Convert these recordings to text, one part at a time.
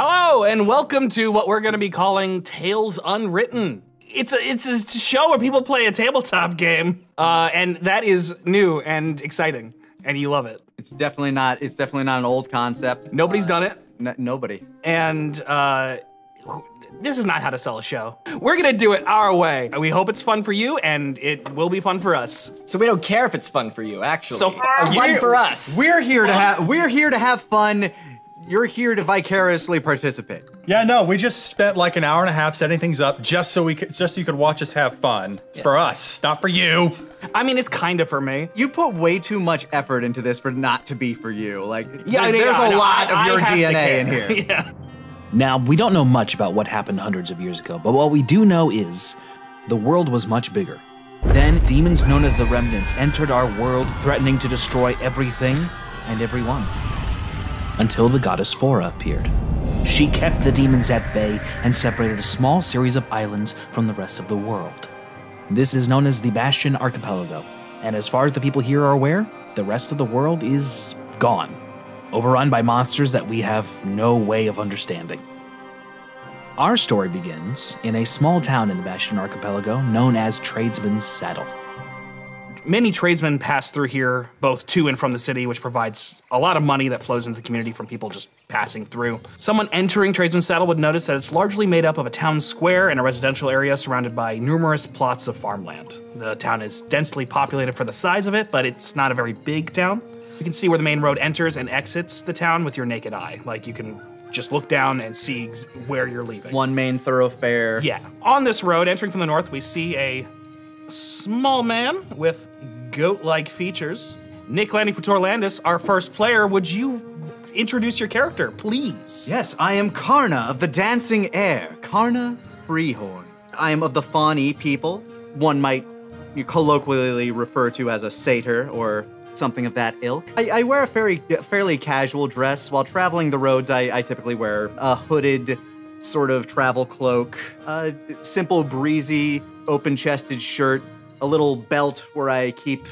Hello, and welcome to what we're gonna be calling Tales Unwritten. It's a show where people play a tabletop game, and that is new and exciting, and you love it. It's definitely not an old concept. Nobody's done it. Nobody. And this is not how to sell a show. We're gonna do it our way. We hope it's fun for you, and it will be fun for us. So we don't care if it's fun for you, actually. So it's fun for us. We're here to have fun. You're here to vicariously participate. Yeah, no, we just spent like an hour and a half setting things up just so you could watch us have fun. Yeah. For us, not for you. I mean, it's kind of for me. You put way too much effort into this for not to be for you. Like, yeah, there's a lot of your DNA in here. Yeah. Now, we don't know much about what happened hundreds of years ago, but what we do know is the world was much bigger. Then, demons known as the Remnants entered our world, threatening to destroy everything and everyone. Until the goddess Fora appeared. She kept the demons at bay and separated a small series of islands from the rest of the world. This is known as the Bastion Archipelago, and as far as the people here are aware, the rest of the world is gone, overrun by monsters that we have no way of understanding. Our story begins in a small town in the Bastion Archipelago known as Tradesman's Saddle. Many tradesmen pass through here, both to and from the city, which provides a lot of money that flows into the community from people just passing through. Someone entering Tradesman's Saddle would notice that it's largely made up of a town square and a residential area surrounded by numerous plots of farmland. The town is densely populated for the size of it, but it's not a very big town. You can see where the main road enters and exits the town with your naked eye. Like, you can just look down and see where you're leaving. One main thoroughfare. Yeah. On this road, entering from the north, we see a small man with goat-like features. Nick Landis, our first player, would you introduce your character, please? Yes, I am Karna of the Dancing Air, Karna Freehorn. I am of the Fawni people, one might colloquially refer to as a satyr or something of that ilk. I wear a fairly casual dress. While traveling the roads, I typically wear a hooded sort of travel cloak, a simple breezy, open-chested shirt, a little belt where I keep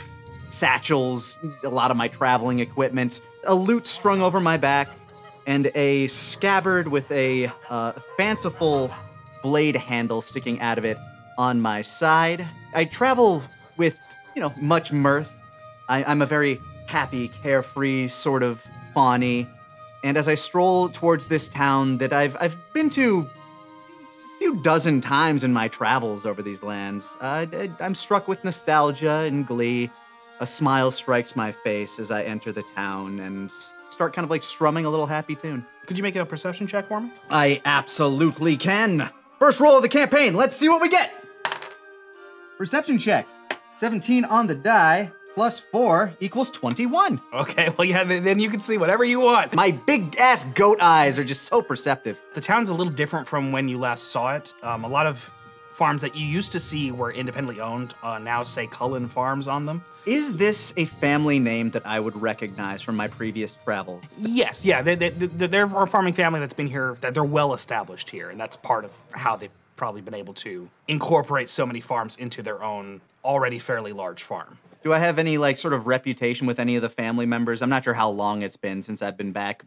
satchels, a lot of my traveling equipment, a lute strung over my back, and a scabbard with a fanciful blade handle sticking out of it on my side. I travel with, much mirth. I'm a very happy, carefree sort of Fawni, and as I stroll towards this town that I've been to few dozen times in my travels over these lands, I'm struck with nostalgia and glee. A smile strikes my face as I enter the town and start kind of like strumming a little happy tune. Could you make a perception check for me? I absolutely can. First roll of the campaign, let's see what we get. Perception check, 17 on the die. Plus 4 equals 21. Okay, well, yeah, then you can see whatever you want. My big-ass goat eyes are just so perceptive. The town's a little different from when you last saw it. A lot of farms that you used to see were independently owned, now say Cullen Farms on them. Is this a family name that I would recognize from my previous travels? Yes, yeah, they're a farming family that's been here, that they're well-established here, and that's part of how they've probably been able to incorporate so many farms into their own already fairly large farm. Do I have any like sort of reputation with any of the family members? I'm not sure how long it's been since I've been back.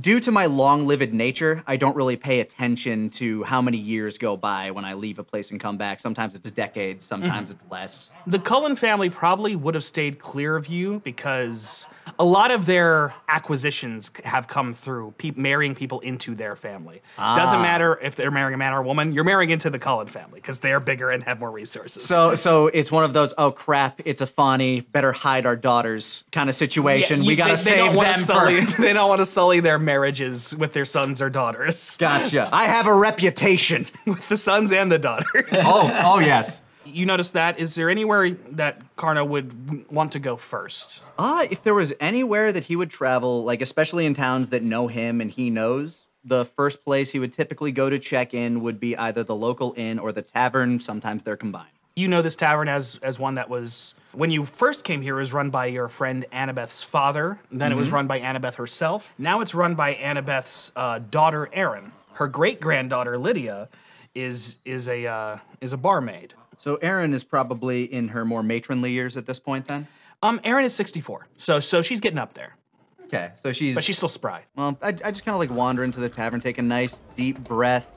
Due to my long-lived nature, I don't really pay attention to how many years go by when I leave a place and come back. Sometimes it's decades, sometimes it's less. The Cullen family probably would have stayed clear of you because a lot of their acquisitions have come through marrying people into their family. Ah. Doesn't matter if they're marrying a man or a woman, you're marrying into the Cullen family because they're bigger and have more resources. So it's one of those, oh crap, it's a Fawni, better hide our daughters kind of situation. Yeah, we gotta save them first. They don't want to sully their marriages with their sons or daughters. Gotcha. I have a reputation. With the sons and the daughters. Oh, yes. You notice that. Is there anywhere that Karna would want to go first? If there was anywhere that he would travel, like especially in towns that know him and he knows, the first place he would typically go to check in would be either the local inn or the tavern. Sometimes they're combined. You know this tavern as one that was, when you first came here, it was run by your friend Annabeth's father. Then it was run by Annabeth herself. Now it's run by Annabeth's daughter, Erin. Her great-granddaughter, Lydia, is a barmaid. So Erin is probably in her more matronly years at this point, then? Erin is 64, so she's getting up there. Okay, so she's... But she's still spry. Well, I just kind of like wander into the tavern, take a nice deep breath,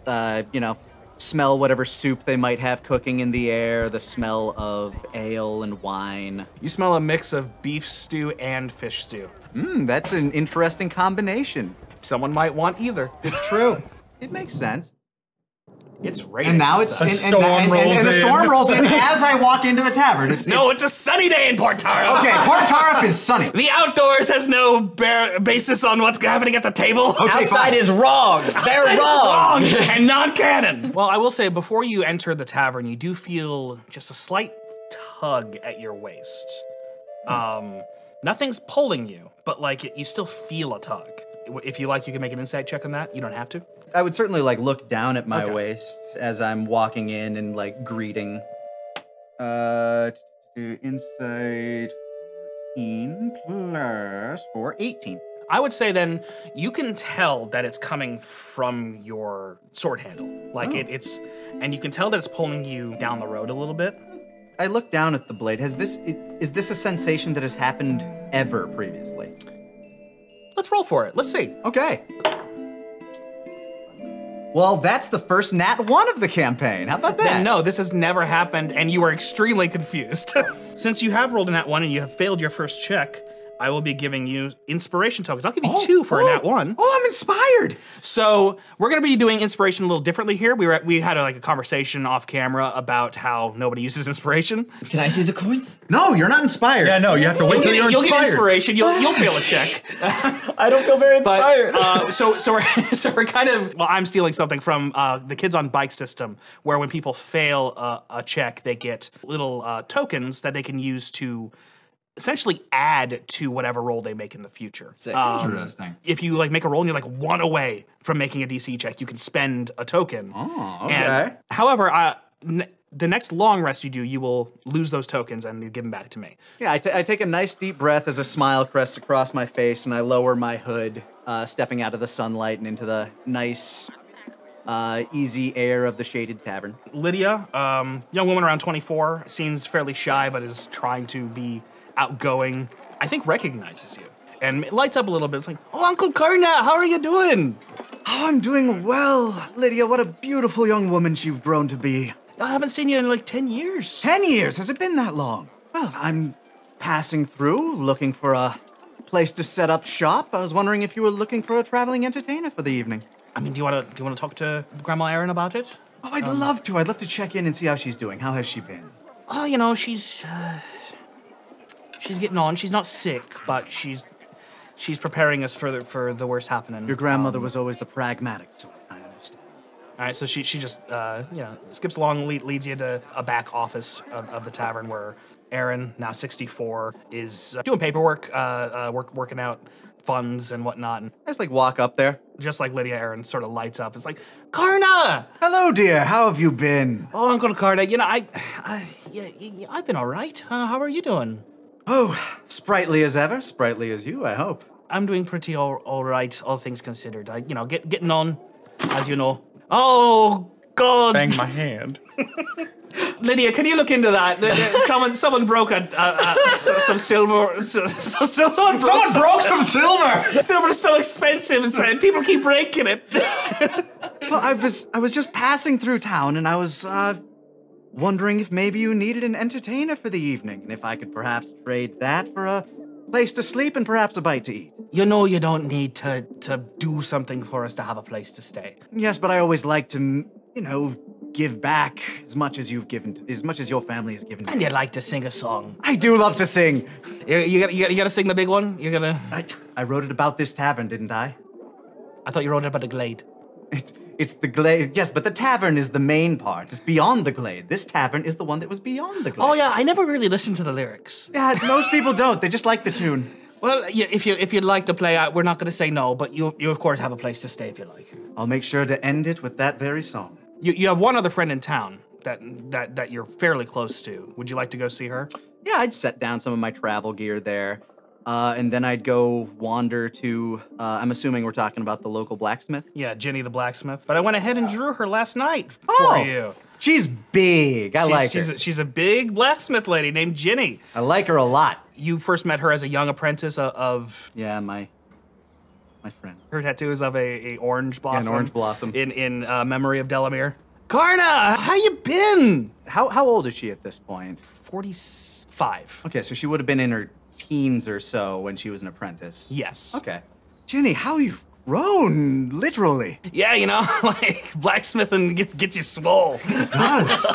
you know, smell whatever soup they might have cooking in the air, the smell of ale and wine. You smell a mix of beef stew and fish stew. Mmm, that's an interesting combination. Someone might want either. It's true. It makes sense. It's raining. And now it's and the storm rolls in as I walk into the tavern. It's a sunny day in Port Tariff. Okay, Port Tariff is sunny. The outdoors has no basis on what's happening at the table. Okay, outside is wrong. They're wrong. And not canon. Well, I will say, before you enter the tavern, you do feel just a slight tug at your waist. Nothing's pulling you, but like you still feel a tug. If you like, you can make an insight check on that. You don't have to. I would certainly like look down at my waist as I'm walking in and like greeting. To inside 14 plus 4, 18. I would say then you can tell that it's coming from your sword handle. Like it's, and you can tell that it's pulling you down the road a little bit. I look down at the blade. Is this a sensation that has happened ever previously? Let's roll for it. Let's see. Okay. Well, that's the first nat 1 of the campaign. How about that? Then no, this has never happened, and you are extremely confused. Since you have rolled a nat 1 and you have failed your first check, I will be giving you inspiration tokens. I'll give you 2 for a nat 1. Oh, I'm inspired. So we're going to be doing inspiration a little differently here. We had like a conversation off camera about how nobody uses inspiration. Can I see the coins? No, you're not inspired. Yeah, no, you have to wait till you're inspired. You'll get inspiration. You'll fail a check. I don't feel very inspired. So we're kind of, well, I'm stealing something from the Kids on Bike system, where when people fail a check, they get little tokens that they can use to essentially add to whatever roll they make in the future. Interesting. If you like make a roll and you're like 1 away from making a DC check, you can spend a token. Oh, okay. And, however, the next long rest you do, you will lose those tokens and you give them back to me. Yeah, I take a nice deep breath as a smile crests across my face and I lower my hood, stepping out of the sunlight and into the nice, easy air of the shaded tavern. Lydia, young woman around 24, seems fairly shy but is trying to be outgoing, I think recognizes you. And it lights up a little bit. It's like, oh, Uncle Karna, how are you doing? Oh, I'm doing well, Lydia. What a beautiful young woman you've grown to be. I haven't seen you in like 10 years. 10 years? Has it been that long? Well, I'm passing through, looking for a place to set up shop. I was wondering if you were looking for a traveling entertainer for the evening. I mean, do you want to talk to Grandma Erin about it? Oh, I'd love to. I'd love to check in and see how she's doing. How has she been? Oh, you know, she's getting on. She's not sick, but she's preparing us for the worst happening. Your grandmother was always the pragmatic sort, I understand. All right, so she just you know, skips along, leads you to a back office of the tavern where Erin, now 64, is doing paperwork, working out funds and whatnot. And I just like walk up there, just like Lydia. Erin sort of lights up. It's like, Karna! Hello, dear. How have you been? Oh, Uncle Karna, you know, I've been all right. How are you doing? Oh, sprightly as ever. Sprightly as you, I hope. I'm doing pretty all right, all things considered. You know, getting on, as you know. Oh, God. Bang my hand. Lydia, can you look into that? Someone broke some silver. Someone broke some silver. Silver's so expensive, and people keep breaking it. Well, I was just passing through town, and I was wondering if maybe you needed an entertainer for the evening, and if I could perhaps trade that for a place to sleep and perhaps a bite to eat. You know you don't need to do something for us to have a place to stay. Yes, but I always like to, you know, give back as much as you've given, as much as your family has given. And you like to sing a song. I do love to sing. You gotta sing the big one? You're gonna... I wrote it about this tavern, didn't I? I thought you wrote it about the glade. It's the glade, yes, but the tavern is the main part. It's beyond the glade. This tavern is the one that was beyond the glade. Oh yeah, I never really listened to the lyrics. Yeah, most people don't. They just like the tune. Well, yeah, if you'd like to play out, we're not going to say no, but you of course have a place to stay if you like. I'll make sure to end it with that very song. You have one other friend in town that you're fairly close to. Would you like to go see her? Yeah, I'd set down some of my travel gear there. And then I'd go wander to, I'm assuming we're talking about the local blacksmith? Yeah, Ginny the blacksmith. But I went ahead and drew her last night for you. She's big. I like her. She's a big blacksmith lady named Ginny. I like her a lot. You first met her as a young apprentice of... Yeah, my my friend. Her tattoo is of a orange blossom. An orange blossom. In memory of Delamere. Karna, how you been? How old is she at this point? 45. Okay, so she would have been in her teens or so when she was an apprentice. Yes. Okay. Ginny, how you grown, literally. Yeah, you know, like blacksmithing gets you swole. It does.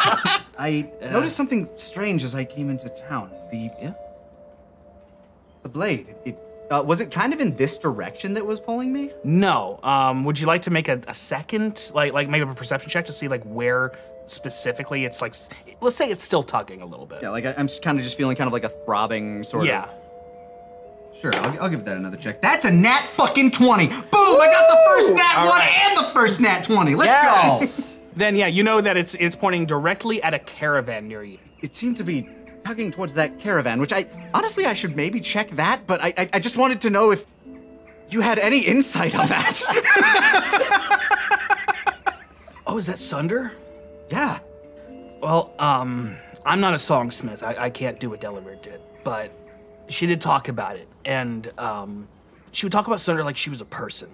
I noticed something strange as I came into town. The blade. Was it kind of in this direction that was pulling me? No. Would you like to make a second, like maybe a perception check to see like where specifically it's like, let's say it's still tugging a little bit. Yeah, like I'm kind of just feeling kind of like a throbbing sort of. Yeah. Sure, I'll give that another check. That's a nat fucking 20. Boom, woo! I got the first nat one and the first nat 20. Let's go. Then yeah, you know that it's pointing directly at a caravan near you. It seemed to be tugging towards that caravan, which honestly I should maybe check that, but I just wanted to know if you had any insight on that. Oh, is that Sunder? Yeah. Well, I'm not a songsmith. I can't do what Delamere did, but she did talk about it, and she would talk about Sunder like she was a person.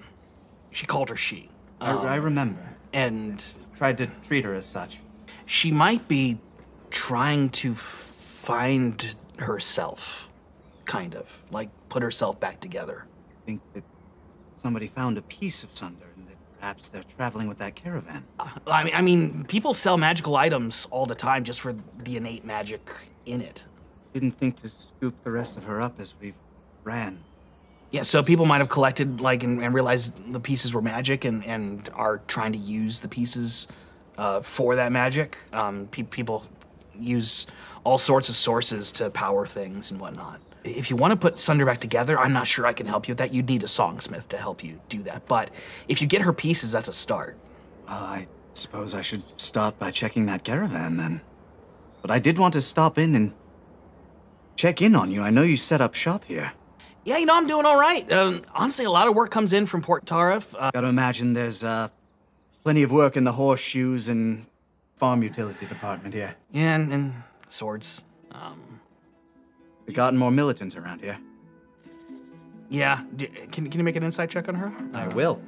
She called her she. I remember. And I tried to treat her as such. She might be trying to find herself, kind of. Like, put herself back together. I think that somebody found a piece of Sunder, and that perhaps they're traveling with that caravan. I mean, people sell magical items all the time just for the innate magic in it. Didn't think to scoop the rest of her up as we ran. Yeah, so people might have collected like and realized the pieces were magic and are trying to use the pieces for that magic. People use all sorts of sources to power things and whatnot. If you want to put Sunder back together, I'm not sure I can help you with that. You'd need a songsmith to help you do that. But if you get her pieces, that's a start. I suppose I should start by checking that caravan then. But I did want to stop in and check in on you. I know you set up shop here. Yeah, you know, I'm doing all right. Honestly, a lot of work comes in from Port Tariff. Gotta imagine there's plenty of work in the horseshoes and farm utility department here. Yeah, and swords. They've gotten more militant around here. Yeah. Can you make an insight check on her? I will.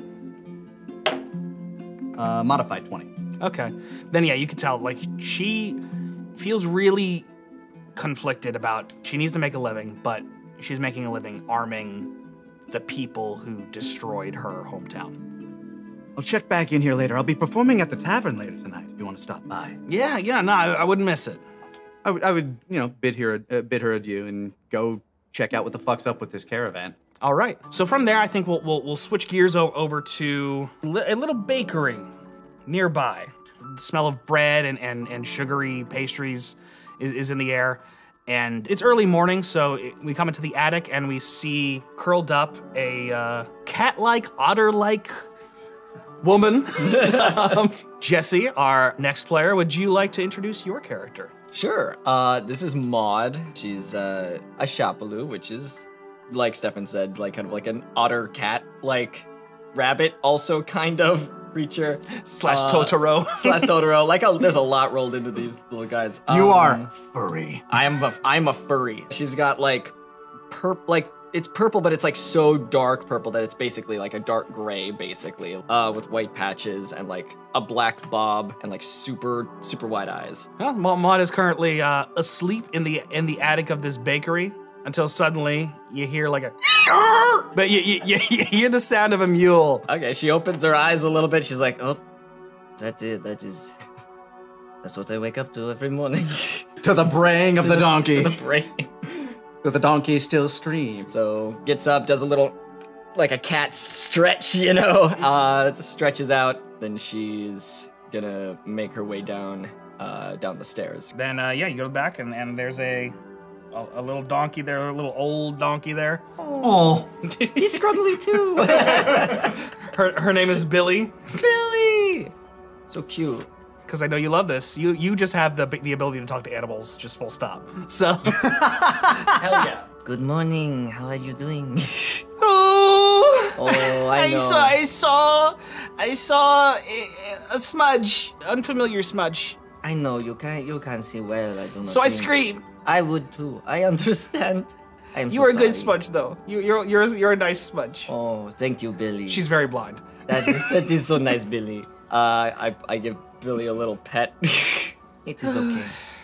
Modified 20. Okay. Then, yeah, you can tell, like, she feels really conflicted about, she needs to make a living, but she's making a living arming the people who destroyed her hometown. I'll check back in here later. I'll be performing at the tavern later tonight if you want to stop by. Yeah, no, I wouldn't miss it. I would, you know, bid her adieu and go check out what the fuck's up with this caravan. All right, so from there I think we'll switch gears over to a little bakery nearby. The smell of bread and sugary pastries is in the air, and it's early morning, so we come into the attic and we see curled up a cat-like, otter-like woman. Jesse, our next player, would you like to introduce your character? Sure. This is Maud. She's a Chapoulou, which is, like Stefan said, like kind of like an otter cat-like rabbit, also kind of creature. Slash Totoro. Slash Totoro. Like, there's a lot rolled into these little guys. You are furry. I'm a furry. She's got like, it's purple, but it's like so dark purple that it's basically like a dark gray, basically, with white patches and like a black bob and like super, super wide eyes. Well, Maud is currently asleep in the attic of this bakery until suddenly you hear like a, but you hear the sound of a mule. Okay, she opens her eyes a little bit. She's like, oh, that's it. That's what I wake up to every morning. To the braying of the donkey. To the braying. So the donkey still screams. So gets up, does a little, like a cat stretch, you know, stretches out. Then she's gonna make her way down the stairs. Then yeah, you go back and there's a little donkey there, a little old donkey there. Oh, he's scruggly too. her name is Billy. Billy, so cute. Because I know you love this. You just have the ability to talk to animals, just full stop. So, hell yeah. Good morning. How are you doing? Oh, I know. I saw a smudge, unfamiliar smudge. I know you can't see well. I do not. So I scream. I would too. I understand. I'm you so are a sorry. Good smudge, though. You're a nice smudge. Oh, thank you, Billy. She's very blonde. That is so nice, Billy. I give Billy a little pet. It is okay.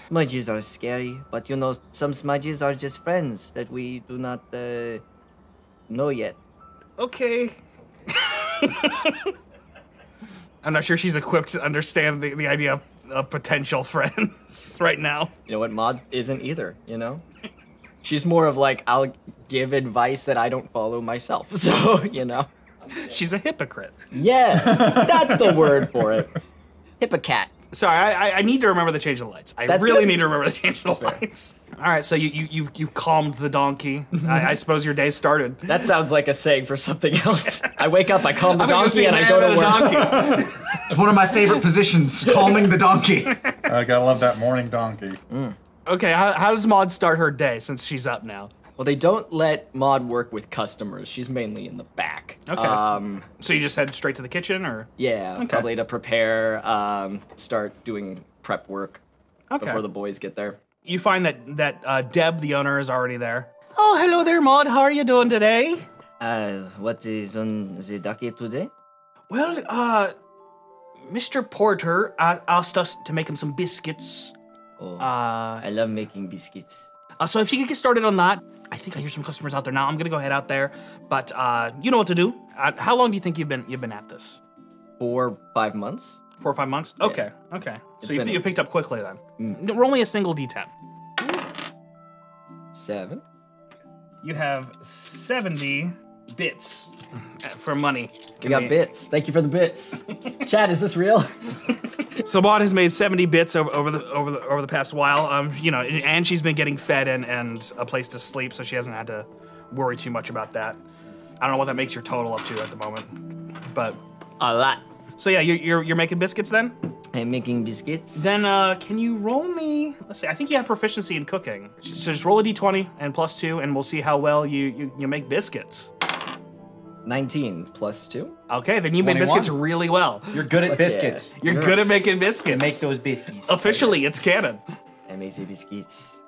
Smudges are scary, but you know, some smudges are just friends that we do not know yet. Okay. I'm not sure she's equipped to understand the idea of potential friends right now. You know what, Maud isn't either, you know? She's more of like, I'll give advice that I don't follow myself, so, you know? She's a hypocrite. Yes, that's the word for it. Hippocat. Sorry, I need to remember the change of the lights. I really need to remember the change of the lights. All right, so you calmed the donkey. I suppose your day started. That sounds like a saying for something else. I wake up, I calm the donkey, and I go to work. It's one of my favorite positions, calming the donkey. I gotta love that morning donkey. Mm. Okay, how does Maud start her day since she's up now? Well, they don't let Maud work with customers. She's mainly in the back. Okay. So you just head straight to the kitchen, or? Yeah, okay. Probably to prepare, start doing prep work before the boys get there. You find that Deb, the owner, is already there. Oh, hello there, Maud. How are you doing today? What is on the docket today? Well, Mr. Porter asked us to make him some biscuits. Oh, I love making biscuits. So if you could get started on that, I think I hear some customers out there now. I'm gonna go head out there, but you know what to do. How long do you think you've been at this? 4 or 5 months. 4 or 5 months. Yeah. Okay, okay. So you picked up quickly then. Mm. We're only a single D10. 7. You have 70 bits for money. You got bits. Thank you for the bits. Chad, is this real? So Maud has made 70 bits over the past while, you know, and she's been getting fed and a place to sleep, so she hasn't had to worry too much about that. I don't know what that makes your total up to at the moment, but a lot. So yeah, you're making biscuits then? I'm making biscuits. Then can you roll me? Let's see. I think you have proficiency in cooking, so just roll a d20 and +2, and we'll see how well you make biscuits. 19 +2. Okay, then you 21. Made biscuits really well. You're good at biscuits. Yeah. You're good at making biscuits. Make those biscuits. Officially, it's canon. I make the biscuits.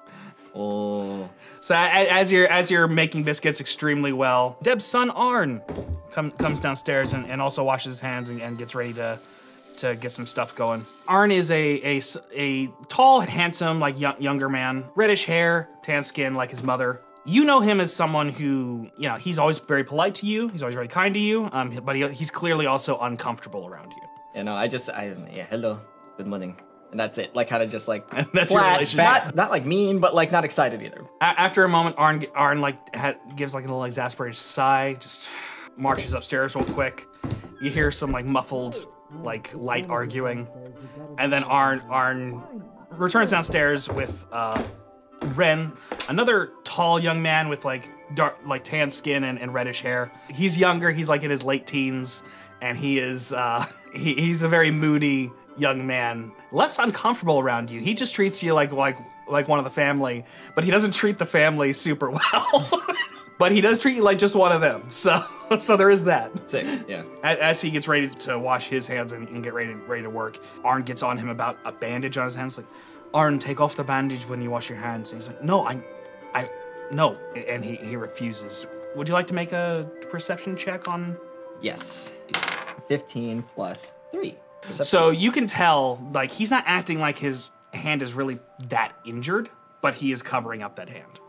Oh. So as you're making biscuits extremely well, Deb's son Arn comes downstairs and also washes his hands and gets ready to get some stuff going. Arn is a tall, handsome, like younger man, reddish hair, tan skin, like his mother. You know him as someone who, you know, he's always very polite to you. He's always very kind to you, but he's clearly also uncomfortable around you. You know, yeah, hello, good morning. And that's it, like kind of just like, that's flat, your relationship. Not like mean, but like not excited either. After a moment, Arn like gives like a little exasperated sigh, just marches upstairs real quick. You hear some like muffled, like light arguing. And then Arn returns downstairs with Ren, another tall young man with like dark, like tan skin and reddish hair. He's younger. He's like in his late teens, and he is he's a very moody young man, less uncomfortable around you. He just treats you like one of the family, but he doesn't treat the family super well. But he does treat you like just one of them. So there is that. Sick. Yeah. As he gets ready to wash his hands and get ready to work, Arn gets on him about a bandage on his hands, like, Arn, take off the bandage when you wash your hands. And he's like, no, no. And he refuses. Would you like to make a perception check on? Yes, 15 +3. Perception. So you can tell, like, he's not acting like his hand is really that injured, but he is covering up that hand.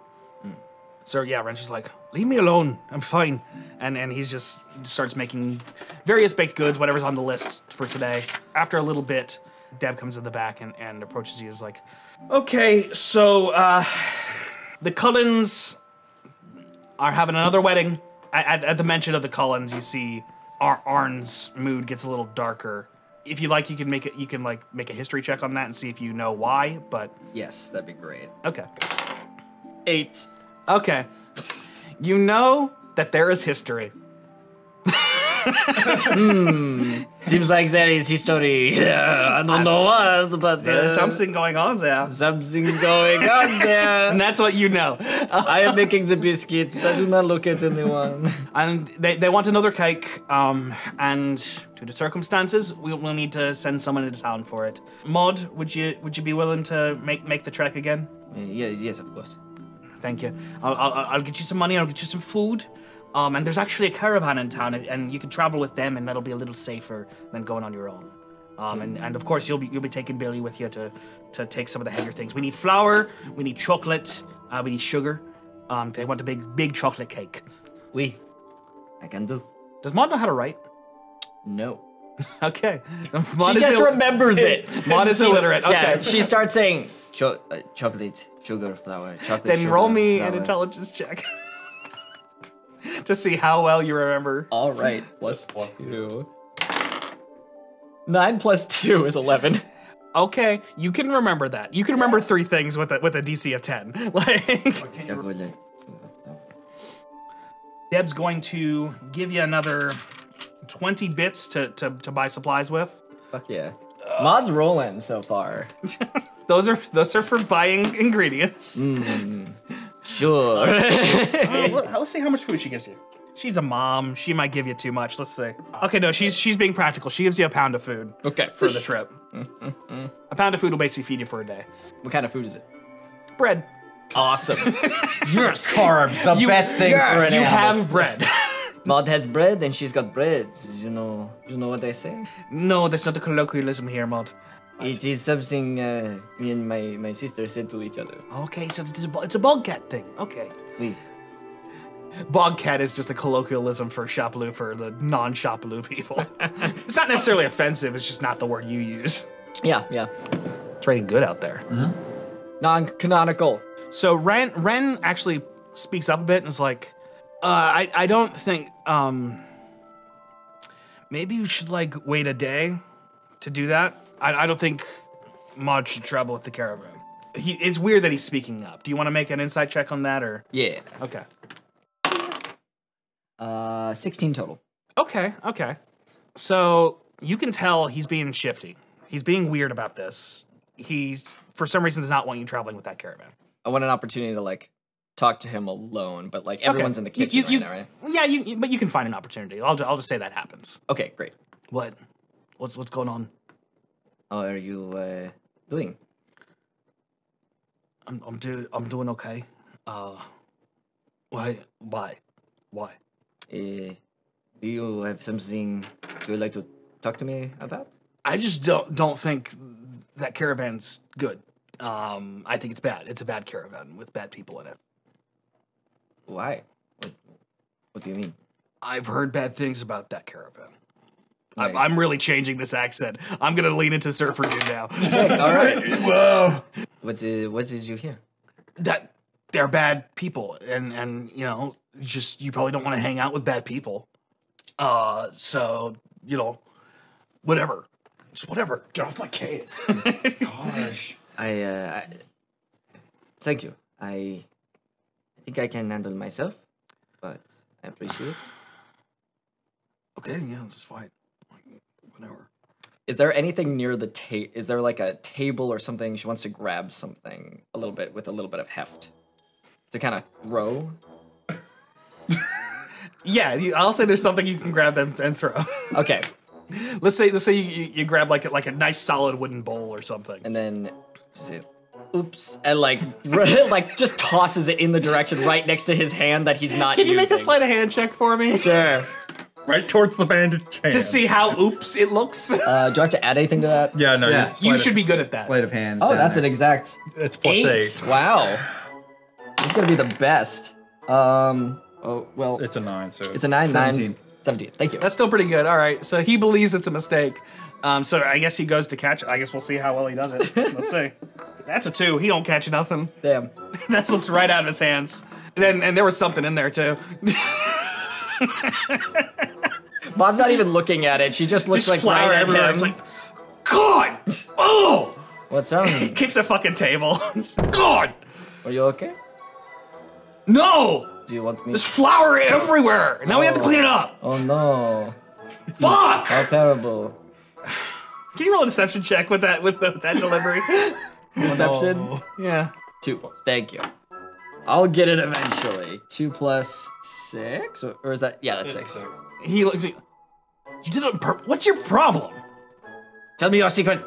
Mm. So yeah, Ren's just like, leave me alone, I'm fine. And he just starts making various baked goods, whatever's on the list for today. After a little bit, Deb comes in the back and approaches you, is like, okay, so the Cullens are having another wedding. At the mention of the Cullens, you see Arn's mood gets a little darker. If you like, you can make a history check on that and see if you know why, but. Yes, that'd be great. Okay. 8. Okay. You know that there is history. Seems like there is history. Yeah, I don't know what, but there's something going on there. Something's going on there. And that's what you know. I am making the biscuits. I do not look at anyone. And they want another cake, and due to circumstances, we'll need to send someone into town for it. Maud, would you be willing to make the trek again? Yes, of course. thank you. I'll get you some money, I'll get you some food. And there's actually a caravan in town, and you can travel with them, and that'll be a little safer than going on your own. And of course you'll be taking Billy with you to take some of the heavier things. We need flour, we need chocolate, we need sugar. They want a big chocolate cake. Oui, I can do. Does Maud know how to write? No. Okay. Maud just remembers it. Maud is illiterate. Okay. Yeah, she starts saying chocolate, sugar, flour, chocolate. Then sugar, roll me flour. An intelligence check. To see how well you remember. All right. Plus two. 9 plus 2 is 11. Okay, you can remember that. You can remember 3 things with a DC of 10. Like. Deb's going to give you another 20 bits to buy supplies with. Fuck yeah. Maud's rolling so far. those are for buying ingredients. Sure. Let's see how much food she gives you. She's a mom. She might give you too much. Let's see. Okay, no, she's being practical. She gives you a pound of food. Okay, for the trip. A pound of food will basically feed you for a day. What kind of food is it? Bread. Awesome. Yes. Carbs, the best thing for anyone. You have bread. Maud has bread, and she's got breads. You know what I say? No, that's not a colloquialism here, Maud. It is something me and my sister said to each other. Okay, so it's a Bogcat thing. Okay. Oui. Bogcat is just a colloquialism for Chapoulou, for the non-Chapoulou people. It's not necessarily offensive, it's just not the word you use. Yeah. Trading good out there. Non-canonical. So Ren actually speaks up a bit and is like, I don't think, maybe we should like wait a day to do that. I don't think Maud should travel with the caravan. It's weird that he's speaking up. Do you want to make an insight check on that or? Yeah. Okay. 16 total. Okay. So you can tell he's being shifty. He's being weird about this. He's, for some reason, does not want you traveling with that caravan. I want an opportunity to like talk to him alone, but like everyone's in the kitchen right now, right? Yeah, but you can find an opportunity. I'll just say that happens. Okay, great. What's going on? How are you doing? I'm doing okay. Why? Do you have something you would like to talk to me about? I just don't think that caravan's good. I think it's bad. It's a bad caravan with bad people in it. Why? What do you mean? I've heard bad things about that caravan. Right. I'm really changing this accent. I'm gonna lean into surfer dude now. All right. Whoa. What did you hear? That they're bad people, and you know, just you probably don't want to hang out with bad people. So you know, whatever. Just whatever. Get off my case. Gosh. I thank you. I think I can handle myself, but I appreciate it. Okay, yeah, it's fine. Whatever. Is there anything near the table? Is there like a table or something? She wants to grab something a little bit with a little bit of heft to kind of throw. Yeah, I'll say there's something you can grab and throw. Okay. Let's say you grab like a nice solid wooden bowl or something. And then say, oops, and like like just tosses it in the direction right next to his hand that he's not using. Can you make a sleight of hand check for me? Sure. Right towards the bandage hand. To see how oops it looks. Do I have to add anything to that? Yeah, no. Yeah. You should be good at that. Sleight of hand. Oh, that's an exact. It's +8. Wow. This is gonna be the best. Oh well. It's a 9. So it's a 9. 17. Thank you. That's still pretty good. All right. So he believes it's a mistake. So I guess he goes to catch it. I guess we'll see how well he does it. Let's see. That's a 2. He don't catch nothing. Damn. That slips right out of his hands. And there was something in there too. Maud's not even looking at it. She just looks like flour right everywhere. It's like, God! Oh! What's up? He kicks a fucking table. God! Are you okay? No! Do you want me? There's flour everywhere. Now we have to clean it up. Oh no! Fuck! How terrible! Can you roll a deception check with that delivery? Deception? Oh, no. Yeah. 2. Thank you. I'll get it eventually. 2 plus 6, or is that? Yeah, that's 6. He looks. You did it on purpose. What's your problem? Tell me your secret.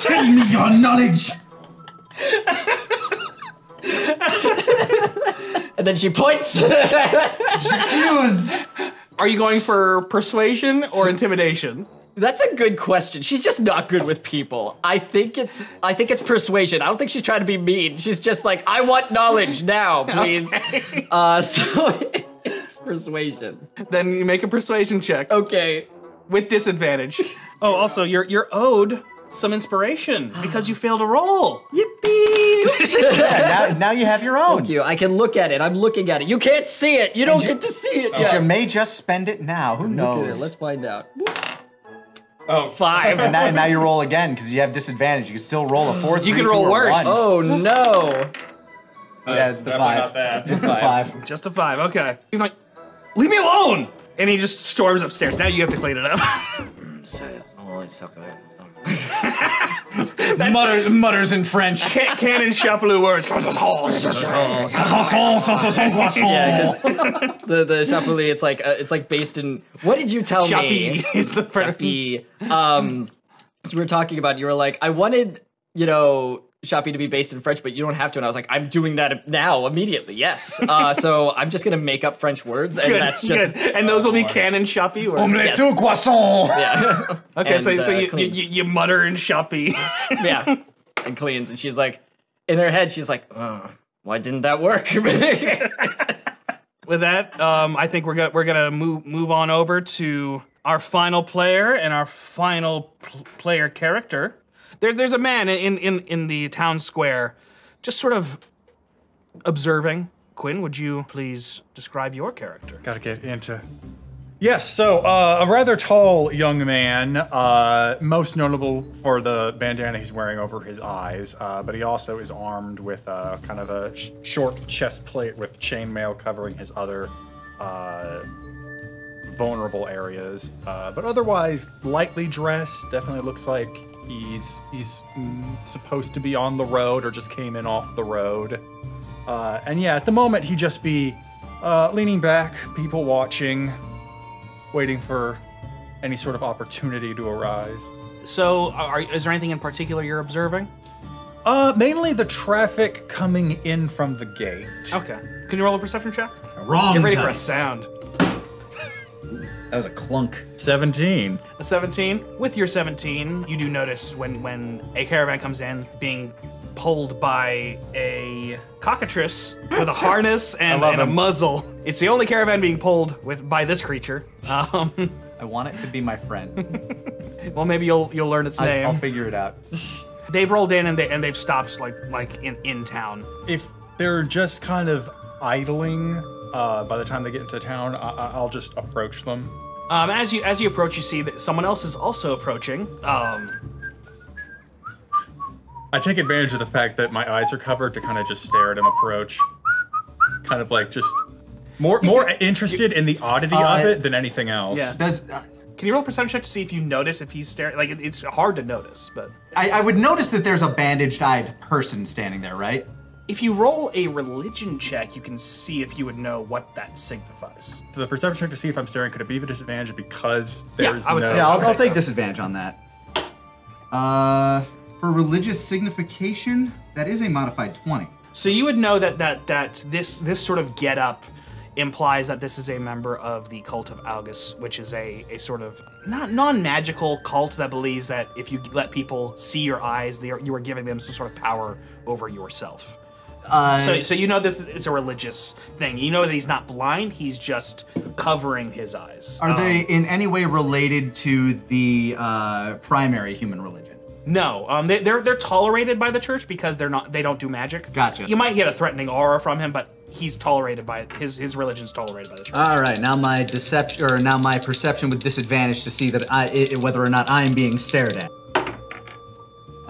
Tell me your knowledge! And then she points. Are you going for persuasion or intimidation? That's a good question. She's just not good with people. I think it's persuasion. I don't think she's trying to be mean. She's just like, I want knowledge now, please. Okay. So it's persuasion. Then you make a persuasion check. Okay. With disadvantage. Oh, also you're owed some inspiration because you failed a roll. Yippee! Yeah, now you have your own. Thank you. I can look at it. I'm looking at it. You can't see it. You don't get to see it yet. You may just spend it now. Who knows? Let's find out. Oh, 5. And now you roll again because you have disadvantage. You can still roll a 4. You can roll worse. Oh no. Yeah, it's the 5. Not that. It's the 5. Just a 5. Okay. He's like, leave me alone, and he just storms upstairs. Now you have to clean it up. mutters in French. Canon Chapoulou words. Yeah, the Chapoulou, it's like based in. What did you tell me? Chapi is the French. So we were talking about. You were like, I wanted, Chapi to be based in French, but you don't have to. And I was like, I'm doing that now, immediately. Yes. So I'm just gonna make up French words, and and those will be canon Chapi words. Omelette two croissants. Yeah. Okay, and, so you mutter in Chapi. Yeah. And cleans, and she's like, in her head, she's like, oh, why didn't that work? With that, I think we're gonna move on over to our final player and our final player character. There's a man in the town square just sort of observing. Quinn, would you please describe your character? Gotta get into... Yes, so a rather tall young man, most notable for the bandana he's wearing over his eyes, but he also is armed with kind of a short chest plate with chainmail covering his other vulnerable areas. But otherwise, lightly dressed, definitely looks like he's supposed to be on the road or just came in off the road. And yeah, at the moment he'd just be leaning back, people watching, waiting for any sort of opportunity to arise. So is there anything in particular you're observing? Mainly the traffic coming in from the gate. Okay. Can you roll a perception check? Wrong. Get ready for a sound. That was a clunk. 17. A 17. With your 17, you do notice when a caravan comes in, being pulled by a cockatrice with a harness and a muzzle. It's the only caravan being pulled by this creature. I want it to be my friend. Well, maybe you'll learn its name. I'll figure it out. They've rolled in and they've stopped like in town. If they're just kind of idling, by the time they get into town, I'll just approach them. As you approach, you see that someone else is also approaching. I take advantage of the fact that my eyes are covered to kind of just stare at him approach. Kind of like just more interested in the oddity of it than anything else. Yeah. Can you roll a perception check to see if you notice if he's staring? Like, it's hard to notice, but... I would notice that there's a bandaged-eyed person standing there, right? If you roll a religion check, you can see if you would know what that signifies. The perception check to see if I'm staring, could it be a disadvantage because there's I'll take disadvantage on that. For religious signification, that is a modified 20. So you would know that this sort of getup implies that this is a member of the cult of Algus, which is a sort of non-magical cult that believes that if you let people see your eyes, you are giving them some sort of power over yourself. So you know this, it's a religious thing. You know that he's not blind, he's just covering his eyes. Are they in any way related to the primary human religion? No, they're tolerated by the church because they don't do magic. Gotcha. You might get a threatening aura from him, but he's tolerated by his religion's tolerated by the church. All right, now my deception or now my perception with disadvantage to see that whether or not I am being stared at.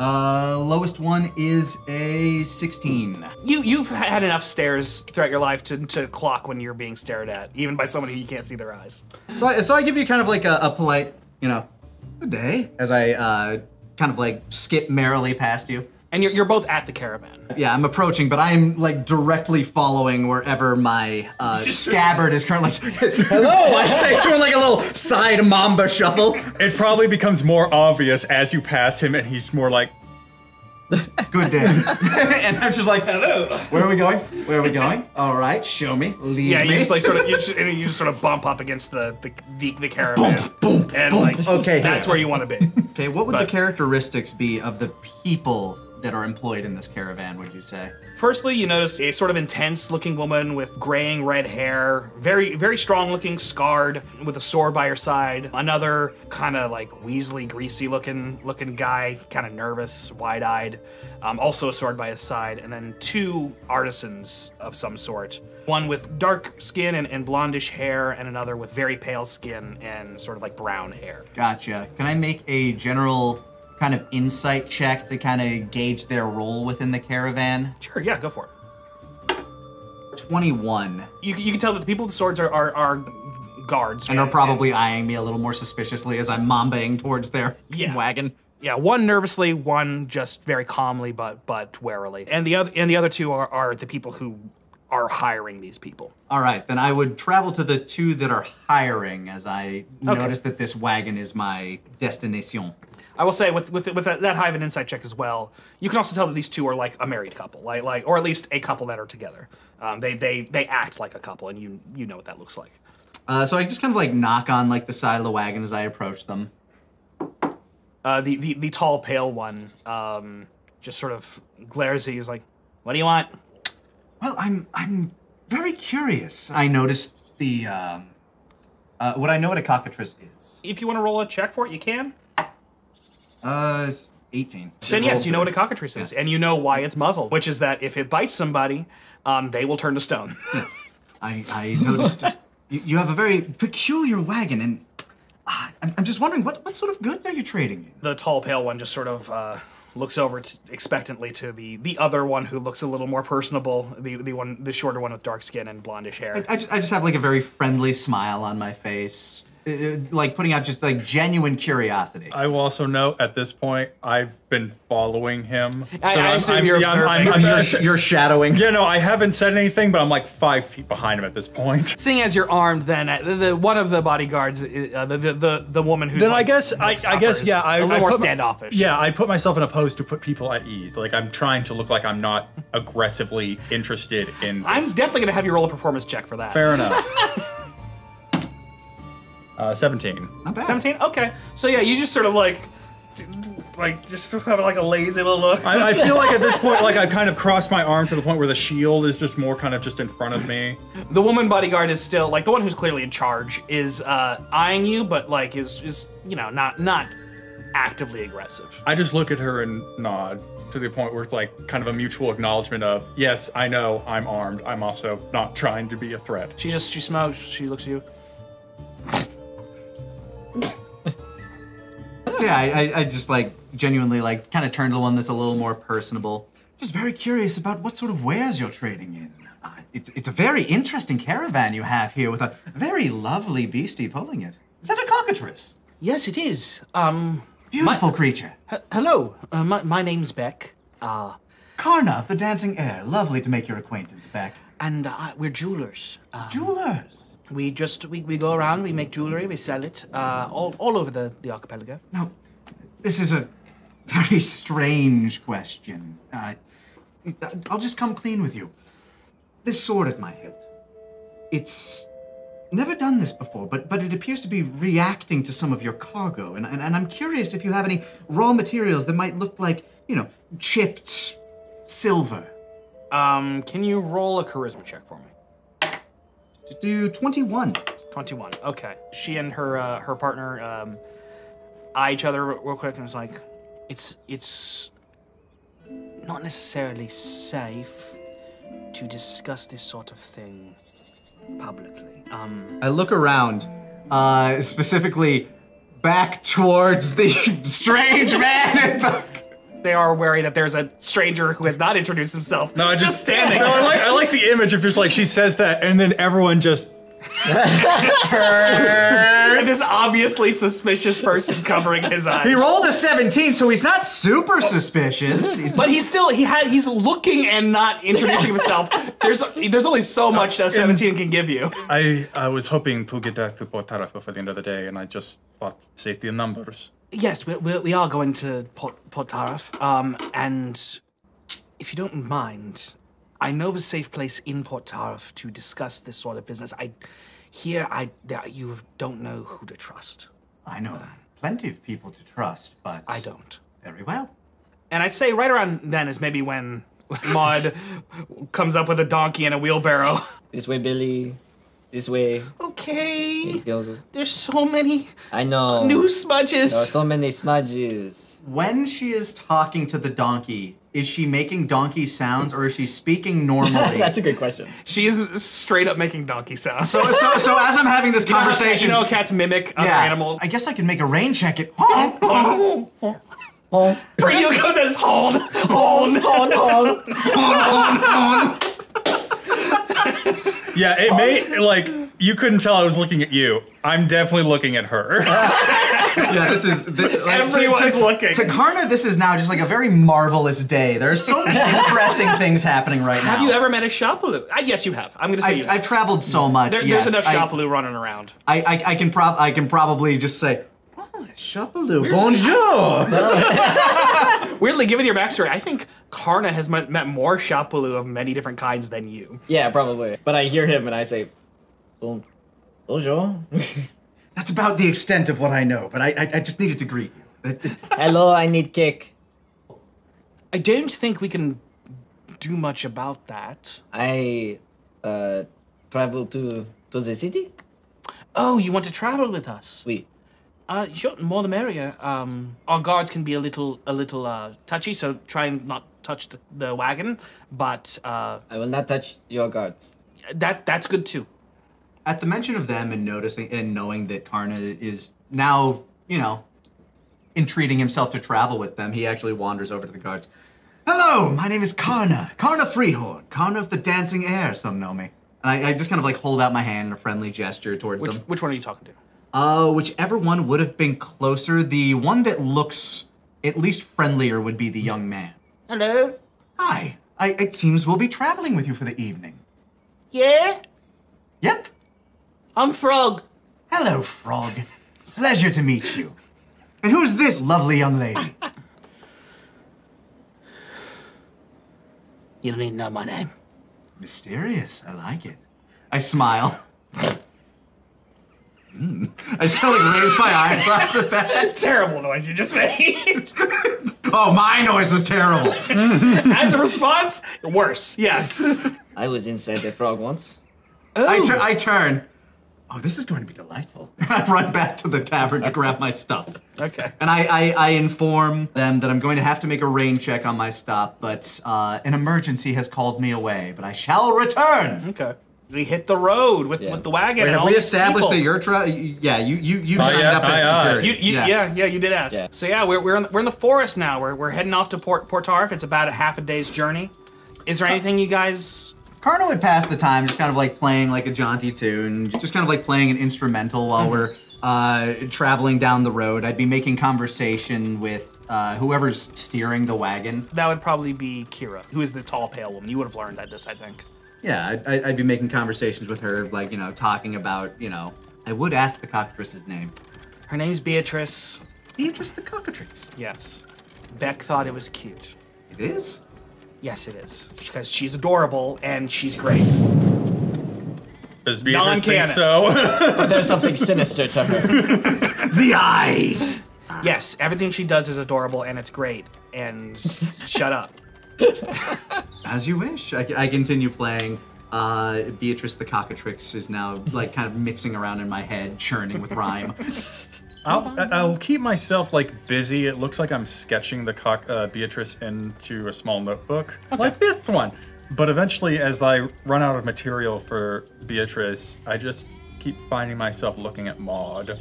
Lowest one is a 16. You've had enough stares throughout your life to clock when you're being stared at, even by somebody who you can't see their eyes. So I give you kind of like a polite, good day, as I kind of like skip merrily past you. And you're both at the caravan. Yeah, I'm approaching, but I'm like directly following wherever my scabbard is currently. Hello! I say, doing like a little side mamba shuffle. It probably becomes more obvious as you pass him, and he's more like, good day. And I'm just like, hello. Where are we going? Where are we going? All right, show me. Lead yeah, me. You just like sort of, you just sort of bump up against the caravan. Boom, boom, and boom. Like, okay, that's where you want to be. Okay, what would the characteristics be of the people that are employed in this caravan, would you say? Firstly, you notice a sort of intense-looking woman with graying red hair, very, very strong-looking, scarred, with a sword by her side. Another kind of like Weasley, greasy-looking guy, kind of nervous, wide-eyed, also a sword by his side, and then two artisans of some sort. One with dark skin and blondish hair, and another with very pale skin and sort of like brown hair. Gotcha. Can I make a general kind of insight check to kind of gauge their role within the caravan? Sure, yeah, go for it. 21. You can tell that the people with the swords are guards. And right? Are probably eyeing me a little more suspiciously as I'm mambaing towards their wagon. Yeah, one nervously, one just very calmly but warily. And the other two are the people who are hiring these people. All right, then I would travel to the two that are hiring as I notice that this wagon is my destination. I will say, with that high of an insight check as well, you can also tell that these two are like a married couple, like or at least a couple that are together. They act like a couple, and you know what that looks like. So I just kind of like knock on like the side of the wagon as I approach them. The tall, pale one just sort of glares at you. He's like, "What do you want?" Well, I'm very curious. I noticed the would I know what a cockatrice is? If you want to roll a check for it, you can. 18. Then yes, you know what a cockatrice is, and you know why it's muzzled, which is that if it bites somebody, they will turn to stone. I noticed you have a very peculiar wagon, and I'm just wondering, what sort of goods are you trading in? The tall, pale one just sort of looks over expectantly to the other one who looks a little more personable, the shorter one with dark skin and blondish hair. I just have like a very friendly smile on my face. Like putting out just like genuine curiosity. I will also note at this point I've been following him. You're shadowing. Yeah, no, I haven't said anything, but I'm like 5 feet behind him at this point. Seeing as you're armed, then one of the bodyguards, the woman who's. Then like, I guess a little more standoffish. Yeah, I put myself in a pose to put people at ease. Like I'm trying to look like I'm not aggressively interested in. This. I'm definitely gonna have you roll a performance check for that. Fair enough. 17. Not bad. 17? Okay. So yeah, you just sort of like just have like a lazy little look. I feel like at this point, like I kind of crossed my arm to the point where the shield is just more kind of just in front of me. The woman bodyguard is still like the one who's clearly in charge is eyeing you, but like is you know not actively aggressive. I just look at her and nod to the point where it's like kind of a mutual acknowledgement of yes, I know I'm armed. I'm also not trying to be a threat. She smiles. She looks at you. So yeah, I just like genuinely like kind of turn to the one that's a little more personable. Just very curious about what sort of wares you're trading in. It's a very interesting caravan you have here with a very lovely beastie pulling it. Is that a cockatrice? Yes, it is. Beautiful creature. Hello, my name's Beck. Karna of the Dancing Air. Lovely to make your acquaintance, Beck. And we're jewelers. Jewelers. We just, we go around, we make jewelry, we sell it, all over the archipelago. Now, this is a very strange question. I'll just come clean with you. This sword at my hilt, it's never done this before, but it appears to be reacting to some of your cargo, and I'm curious if you have any raw materials that might look like, you know, chipped silver. Can you roll a charisma check for me? Do 21. 21. Okay. She and her partner eye each other real quick and was like, it's not necessarily safe to discuss this sort of thing publicly. I look around, specifically back towards the strange man. They are wary that there's a stranger who has not introduced himself. No, just standing. No, I like the image of just like she says that, and then everyone just This obviously suspicious person covering his eyes. He rolled a 17, so he's not super suspicious. He's looking and not introducing himself. There's only so much that 17 can give you. I was hoping to get back to Port Tariff before the end of the day, and I just thought safety in numbers. Yes, we are going to Port Tariff, and if you don't mind, I know of a safe place in Port Tariff to discuss this sort of business. You don't know who to trust. I know plenty of people to trust, but I don't. Very well. And I'd say right around then is maybe when Maud comes up with a donkey and a wheelbarrow. This way, Billy. This way. Okay. There's so many. I know. New smudges. There are so many smudges. When she is talking to the donkey, is she making donkey sounds or is she speaking normally? That's a good question. She is straight up making donkey sounds. So as I'm having this conversation, you know, cats mimic other animals. I guess I can make a rain check at honk. Hold. Pretty goes as hold, hold, hold, hold, hold, hold. Yeah, it may like you couldn't tell I was looking at you. I'm definitely looking at her. Yeah, this is like, everyone's looking. To Karna, this is now just like a very marvelous day. There are so many interesting things happening right now. Have you ever met a Chapoulou? Yes, you have. I'm gonna say you have. I've traveled so much. There's enough Chapoulou running around. I can probably just say, oh, Chapoulou, bonjour. Weirdly, given your backstory, I think Karna has met more Chapoulou of many different kinds than you. Yeah, probably. But I hear him and I say, bonjour. That's about the extent of what I know, but I just needed to greet you. Hello, I need cake. I don't think we can do much about that. I travel to the city. Oh, you want to travel with us? Oui. Sure, more the merrier. Our guards can be a little touchy, so try and not touch the wagon. But I will not touch your guards. That's good too. At the mention of them and noticing and knowing that Karna is now, you know, entreating himself to travel with them, he actually wanders over to the guards. Hello, my name is Karna. Karna Freehorn. Karna of the Dancing Air, some know me. And I just kind of like hold out my hand in a friendly gesture towards them. Which one are you talking to? Whichever one would have been closer. The one that looks at least friendlier would be the young man. Hello. Hi. It seems we'll be traveling with you for the evening. Yeah? Yep. I'm Frog. Hello, Frog. Pleasure to meet you. And who's this lovely young lady? You don't need to know my name. Mysterious. I like it. I smile. I just kind of like raise my eyebrows at that. Terrible noise you just made. Oh, my noise was terrible. As a response, worse. Yes. I was inside the frog once. Oh. I turn. Oh, this is going to be delightful. I run back to the tavern to grab my stuff. Okay. And I inform them that I'm going to have to make a rain check on my stop, but an emergency has called me away, but I shall return. Okay. We hit the road with the wagon. Wait, and have all we established that you're you signed up as security. You did ask. Yeah. So yeah, we're in the forest now. We're heading off to Port Tariff. It's about a half a day's journey. Is there anything you guys? Karna would pass the time just kind of like playing like a jaunty tune, just kind of like playing an instrumental while we're traveling down the road. I'd be making conversation with whoever's steering the wagon. That would probably be Kira, who is the tall, pale woman. You would have learned at this, I think. Yeah, I'd be making conversations with her, like, you know, talking about, you know, I would ask the cockatrice's name. Her name's Beatrice. Beatrice the cockatrice? Yes. Beck thought it was cute. It is? Yes, it is. Because she's adorable and she's great. Does Beatrice think so? But there's something sinister to her. The eyes! Yes, everything she does is adorable and it's great. And shut up. As you wish. I continue playing. Beatrice the Cockatrix is now like kind of mixing around in my head, churning with rhyme. I'll keep myself like busy. It looks like I'm sketching the Beatrice into a small notebook, like this one. But eventually, as I run out of material for Beatrice, I just keep finding myself looking at Maud,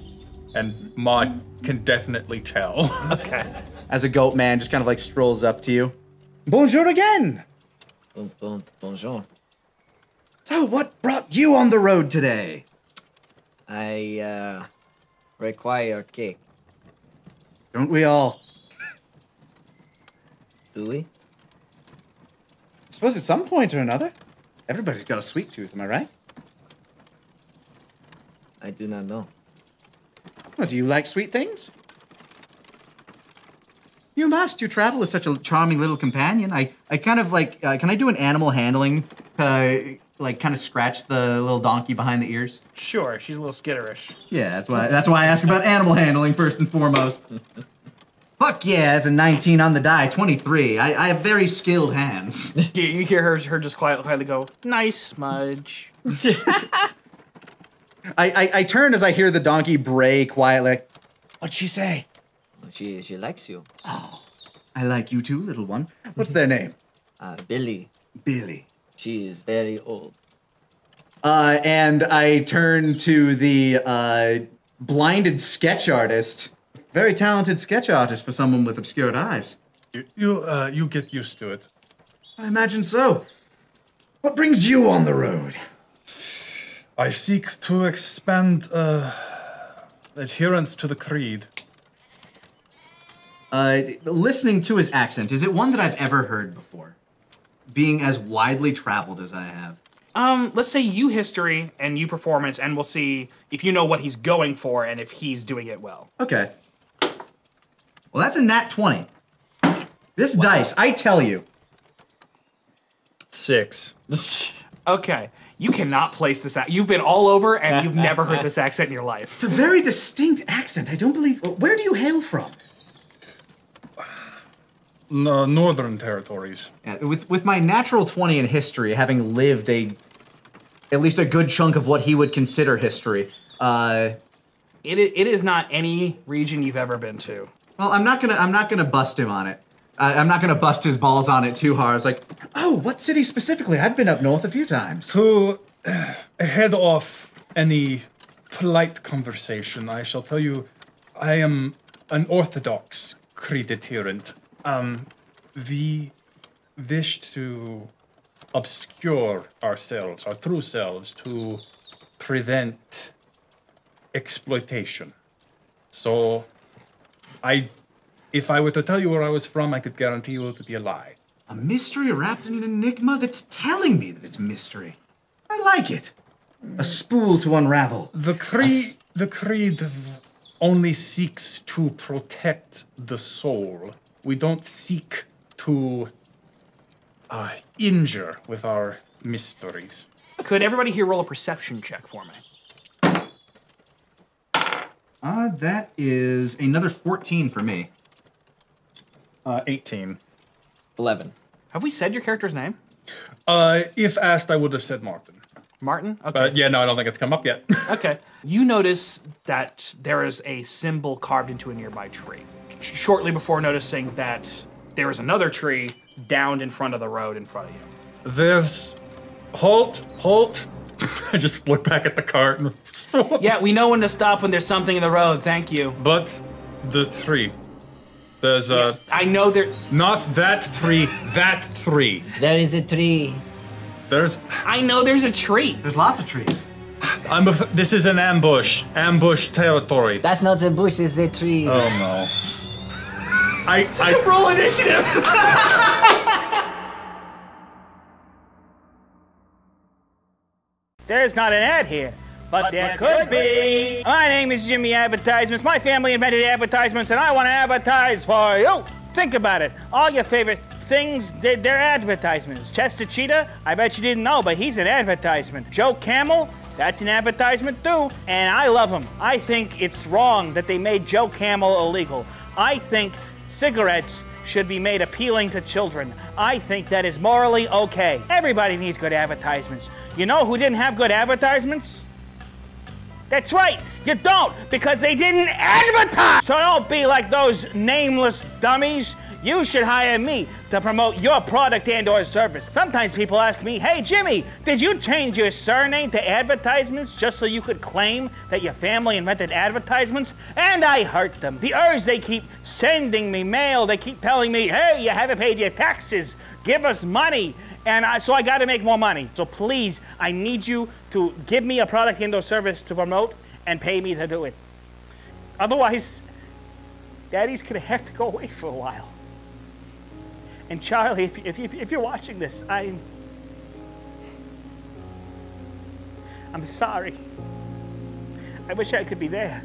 and Maud can definitely tell. Okay. As a goat man, just kind of like strolls up to you. Bonjour again. Bonjour. So, what brought you on the road today? I require cake. Don't we all? Do we? I suppose at some point or another. Everybody's got a sweet tooth, am I right? I do not know. Well, do you like sweet things? You must. You travel as such a charming little companion. I kind of like, can I do an animal handling? Like, kind of scratch the little donkey behind the ears? Sure, she's a little skitterish. Yeah, that's why I ask about animal handling first and foremost. Fuck yeah, as a 19 on the die, 23. I have very skilled hands. Yeah, you hear her just quietly go, nice smudge. I turn as I hear the donkey bray quietly. Like, what'd she say? She likes you. Oh, I like you too, little one. What's their name? Billy. Billy. She is very old. And I turn to the blinded sketch artist. Very talented sketch artist for someone with obscured eyes. You get used to it. I imagine so. What brings you on the road? I seek to expand adherence to the creed. Listening to his accent, is it one that I've ever heard before? Being as widely traveled as I have. Let's say you history and you performance, and we'll see if you know what he's going for and if he's doing it well. Okay. Well, that's a nat 20. This wow. Dice, I tell you. 6. Okay. You cannot place this out. You've been all over and you've never heard this accent in your life. It's a very distinct accent. I don't believe... Where do you hail from? No, Northern Territories. Yeah, with my natural 20 in history, having lived at least a good chunk of what he would consider history. It is not any region you've ever been to. Well, I'm not gonna bust him on it. I'm not gonna bust his balls on it too hard. It's like, oh, what city specifically? I've been up north a few times. To head off any polite conversation, I shall tell you, I am an Orthodox creed adherent. We wish to obscure ourselves, our true selves, to prevent exploitation. So, if I were to tell you where I was from, I could guarantee you it would be a lie. A mystery wrapped in an enigma that's telling me that it's mystery. I like it. A spool to unravel. The creed only seeks to protect the soul. We don't seek to injure with our mysteries. Could everybody here roll a perception check for me? That is another 14 for me. 18. 11. Have we said your character's name? If asked, I would have said Martin. Martin? Okay. But yeah, no, I don't think it's come up yet. Okay. You notice that there is a symbol carved into a nearby tree. Shortly before noticing that there is another tree downed in front of the road in front of you. There's... Halt! I just look back at the cart and... Yeah, we know when to stop when there's something in the road, thank you. But the tree. There's a... Yeah, I know there... Not that tree, that tree. There is a tree. There's... I know there's a tree. There's lots of trees. This is an ambush. Ambush territory. That's not a bush, it's a tree. Oh no. I roll initiative. There's not an ad here, but there could be. My name is Jimmy Advertisements. My family invented advertisements, and I want to advertise for you. Think about it. All your favorite things, they're advertisements. Chester Cheetah, I bet you didn't know, but he's an advertisement. Joe Camel, that's an advertisement too, and I love him. I think it's wrong that they made Joe Camel illegal. I think cigarettes should be made appealing to children. I think that is morally okay. Everybody needs good advertisements. You know who didn't have good advertisements? That's right, you don't, because they didn't advertise! So don't be like those nameless dummies. You should hire me to promote your product and/or service. Sometimes people ask me, hey Jimmy, did you change your surname to advertisements just so you could claim that your family invented advertisements? And I hurt them. The urge, they keep sending me mail. They keep telling me, hey, you haven't paid your taxes. Give us money. And so I got to make more money. So please, I need you to give me a product and/or service to promote and pay me to do it. Otherwise, Daddy's going to have to go away for a while. And Charlie, if you're watching this, I'm sorry. I wish I could be there.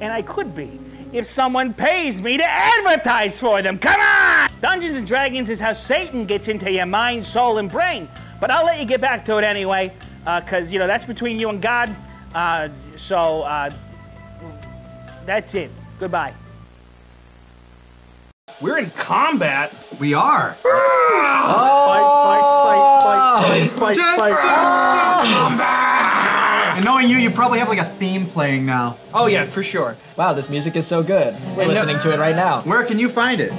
And I could be if someone pays me to advertise for them. Come on! Dungeons & Dragons is how Satan gets into your mind, soul, and brain. But I'll let you get back to it anyway, because, you know, that's between you and God. So that's it. Goodbye. We're in combat. We are. Fight, fight, fight. And knowing you, you probably have like a theme playing now. Oh yeah, for sure. Wow, this music is so good. We're listening to it right now. Where can you find it?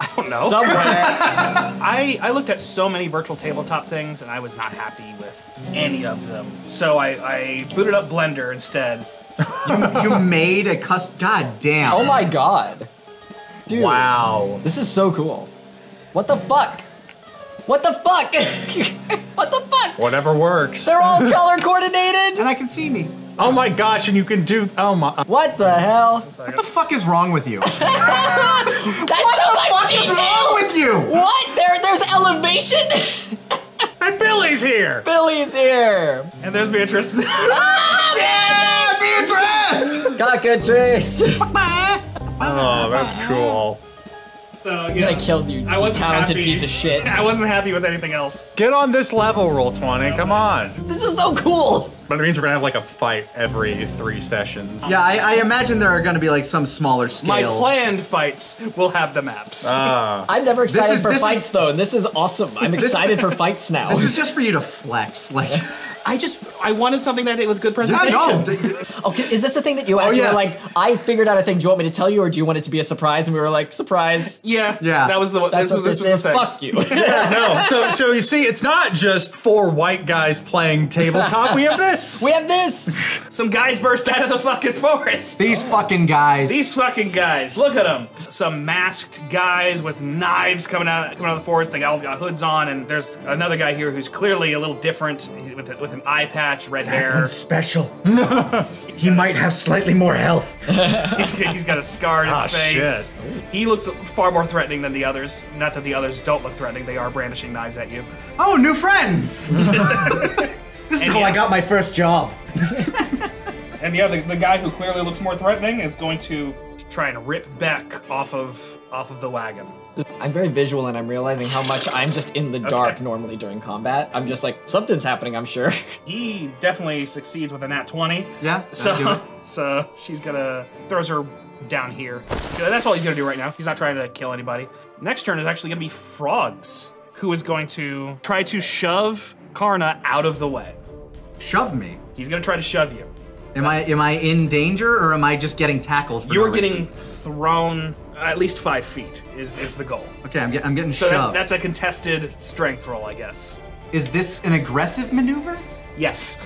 I don't know. Somewhere. I looked at so many virtual tabletop things and I was not happy with any of them. So I booted up Blender instead. You made a custom, god damn. Oh my god. Dude, wow. This is so cool. What the fuck? What the fuck? What the fuck? Whatever works. They're all color coordinated. And I can see me. Oh my gosh, and you can do, oh my. What the hell? What the fuck is wrong with you? That's what so much detail. What the fuck is wrong with you? What? There's elevation? And Billy's here. Billy's here. And there's Beatrice. Ah, yeah, Beatrice! Cockatrice. Bye. Oh, that's cool. So, yeah. I killed you, you talented piece of shit. I wasn't happy with anything else. Get on this level, Roll20, come on. This is so cool. But it means we're gonna have like a fight every 3 sessions. Yeah, I imagine there are gonna be like some smaller scale. My planned fights will have the maps. I'm never excited for fights though, and this is awesome. I'm excited for fights now. This is just for you to flex, like. I wanted something that with good presentation. Yeah, no. Okay, is this the thing that you asked? Oh, yeah. You were like, I figured out a thing. Do you want me to tell you, or do you want it to be a surprise? And we were like, surprise. Yeah, yeah. That was the. This was the thing. Fuck you. Yeah, no. So you see, it's not just 4 white guys playing tabletop. We have this. We have this. Some guys burst out of the fucking forest. These fucking guys. These fucking guys. Look at them. Some masked guys with knives coming out of the forest. They all got hoods on, and there's another guy here who's clearly a little different with an eye patch, red hair. That one's special. He might have slightly more health. He's got a scar on his face. Shit. He looks far more threatening than the others. Not that the others don't look threatening, they are brandishing knives at you. Oh, new friends! This is how I got my first job. And yeah, the guy who clearly looks more threatening is going to try and rip Beck off of the wagon. I'm very visual and I'm realizing how much I'm just in the dark normally during combat. I'm just like, something's happening, I'm sure. He definitely succeeds with a nat 20. Yeah. So she's gonna, throws her down here. That's all he's gonna do right now. He's not trying to kill anybody. Next turn is actually gonna be Frog's, who is going to try to shove Karna out of the way. Shove me? He's gonna try to shove you. Am I in danger or am I just getting tackled for no reason? Thrown at least 5 feet is the goal. Okay, I'm getting shoved. So that's a contested strength roll, I guess. Is this an aggressive maneuver? Yes.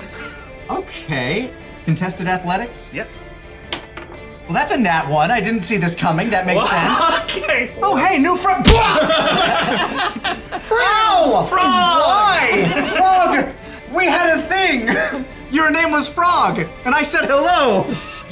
Okay. Contested athletics? Yep. Well, that's a nat 1. I didn't see this coming. That makes sense. Okay. Oh, hey, new frog. Frog! Frog! Frog! We had a thing! Your name was Frog, and I said hello!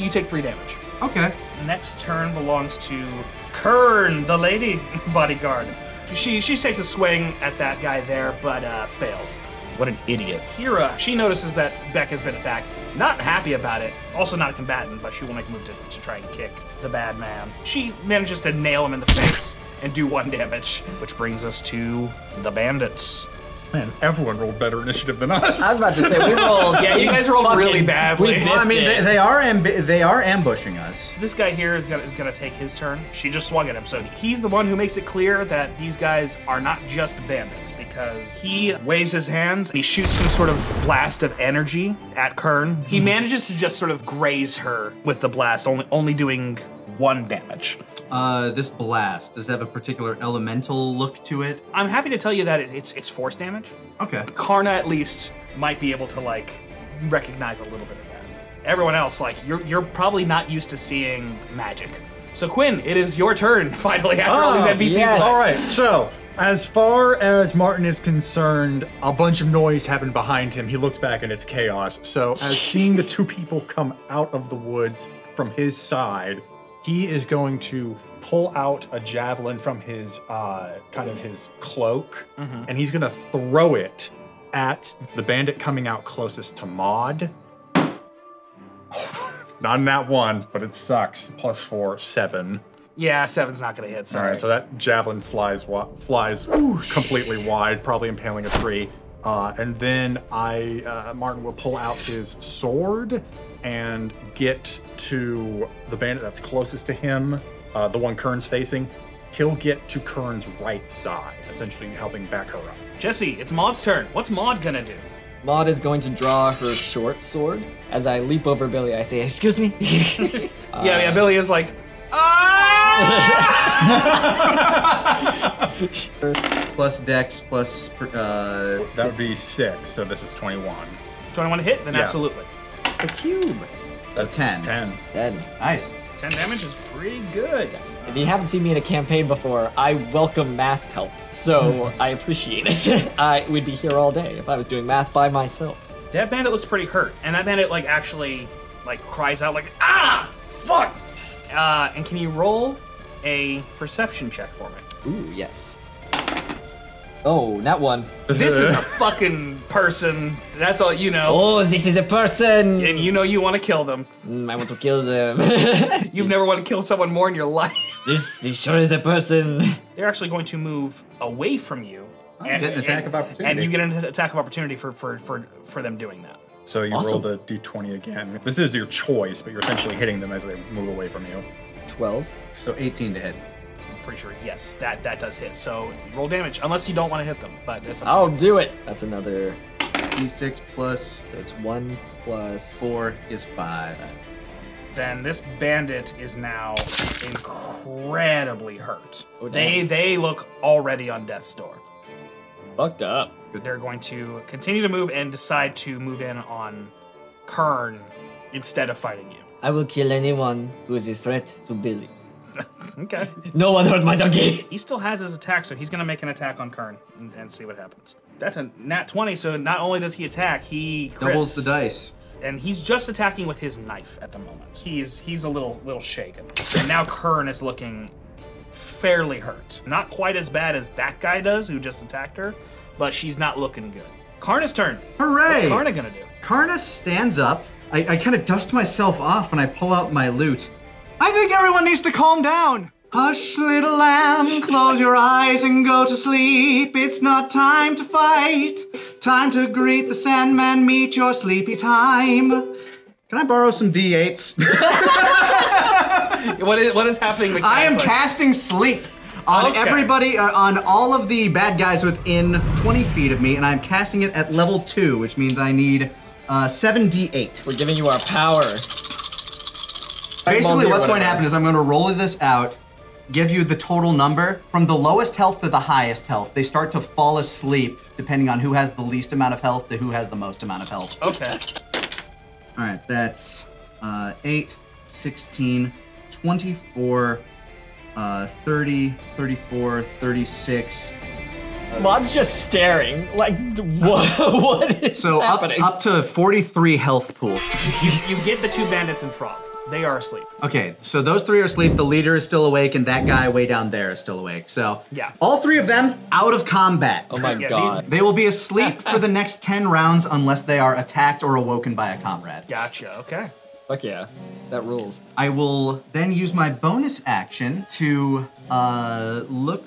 You take 3 damage. Okay. Next turn belongs to Kern, the lady bodyguard. She takes a swing at that guy there, but fails. What an idiot. Kira, she notices that Beck has been attacked. Not happy about it. Also not a combatant, but she will make a move to try and kick the bad man. She manages to nail him in the face and do 1 damage, which brings us to the bandits. Man, everyone rolled better initiative than us. I was about to say, we rolled. Yeah, you guys rolled really badly. Well, I mean, they are ambushing us. This guy here is gonna take his turn. She just swung at him, so he's the one who makes it clear that these guys are not just bandits, because he waves his hands, he shoots some sort of blast of energy at Kern. He manages to just sort of graze her with the blast, only doing 1 damage. This blast, does it have a particular elemental look to it? I'm happy to tell you that it's force damage. Okay. Karna at least might be able to like recognize a little bit of that. Everyone else, like you're probably not used to seeing magic. So Quinn, it is your turn finally after all these NPCs. Yes. All right, so As far as Martin is concerned, a bunch of noise happened behind him. He looks back and it's chaos. So as seeing the two people come out of the woods from his side, he is going to pull out a javelin from his, kind of his cloak, and he's gonna throw it at the bandit coming out closest to Maud. Not in that one, but it sucks. +4, 7. Yeah, 7's not gonna hit, sorry. All right, so that javelin flies Oosh. Completely wide, probably impaling a tree. And then Martin will pull out his sword and get to the bandit that's closest to him, the one Kern's facing. He'll get to Kern's right side, essentially helping back her up. Jesse, it's Maud's turn. What's Maud gonna do? Maud is going to draw her short sword. As I leap over Billy, I say, excuse me? Yeah, Billy is like, +Dex, that would be 6, so this is 21. 21 to hit? Then yeah. Absolutely. A cube. That's 10. 10. Nice. 10 damage is pretty good. Yes. If you haven't seen me in a campaign before, I welcome math help, so I appreciate it. I would be here all day if I was doing math by myself. That bandit looks pretty hurt, and that bandit like actually like cries out like, ah, fuck! And can you roll a perception check for me? Ooh, yes. Oh, not one. This is a fucking person. That's all you know. Oh, this is a person. And you know you want to kill them. I want to kill them. You've never wanted to kill someone more in your life. This sure is a person. They're actually going to move away from you. And get an attack of opportunity. And you get an attack of opportunity for them doing that. So you roll the d20 again. This is your choice, but you're essentially hitting them as they move away from you. 12. So 18 to hit. I'm pretty sure, yes, that does hit. So roll damage, unless you don't want to hit them, but that's okay. I'll do it. That's another d6 plus. So it's 1 + 4 is 5. Then this bandit is now incredibly hurt. Oh, they look already on death's door. Fucked up. They're going to continue to move and decide to move in on Kern instead of fighting you. I will kill anyone who is a threat to Billy. Okay. No one hurt my donkey. He still has his attack, so he's going to make an attack on Kern and see what happens. That's a nat 20, so not only does he attack, he crits. Doubles the dice. And he's just attacking with his knife at the moment. He's a little shaken. And now Kern is looking fairly hurt. Not quite as bad as that guy does who just attacked her, but she's not looking good. Karna's turn. Hooray! What's Karna gonna do? Karna stands up. I kind of dust myself off and I pull out my lute. I think everyone needs to calm down. Hush, little lamb, close your eyes and go to sleep. It's not time to fight. Time to greet the Sandman, meet your sleepy time. Can I borrow some D8s? What is happening with I am casting sleep. On everybody, on all of the bad guys within 20 feet of me, and I'm casting it at level 2, which means I need 7d8. We're giving you our power. Basically, what's going to happen is I'm going to roll this out, give you the total number. From the lowest health to the highest health, they start to fall asleep, depending on who has the least amount of health to who has the most amount of health. Okay. All right, that's 8, 16, 24, 30, 34, 36. Maud's just staring, like, what is happening? So up to 43 health pool. You get the two bandits and Frog. They are asleep. Okay, so those three are asleep, the leader is still awake, and that guy way down there is still awake. So yeah, all three of them out of combat. Oh my god. They will be asleep for the next 10 rounds unless they are attacked or awoken by a comrade. Gotcha, okay. Fuck yeah, that rules. I will then use my bonus action to look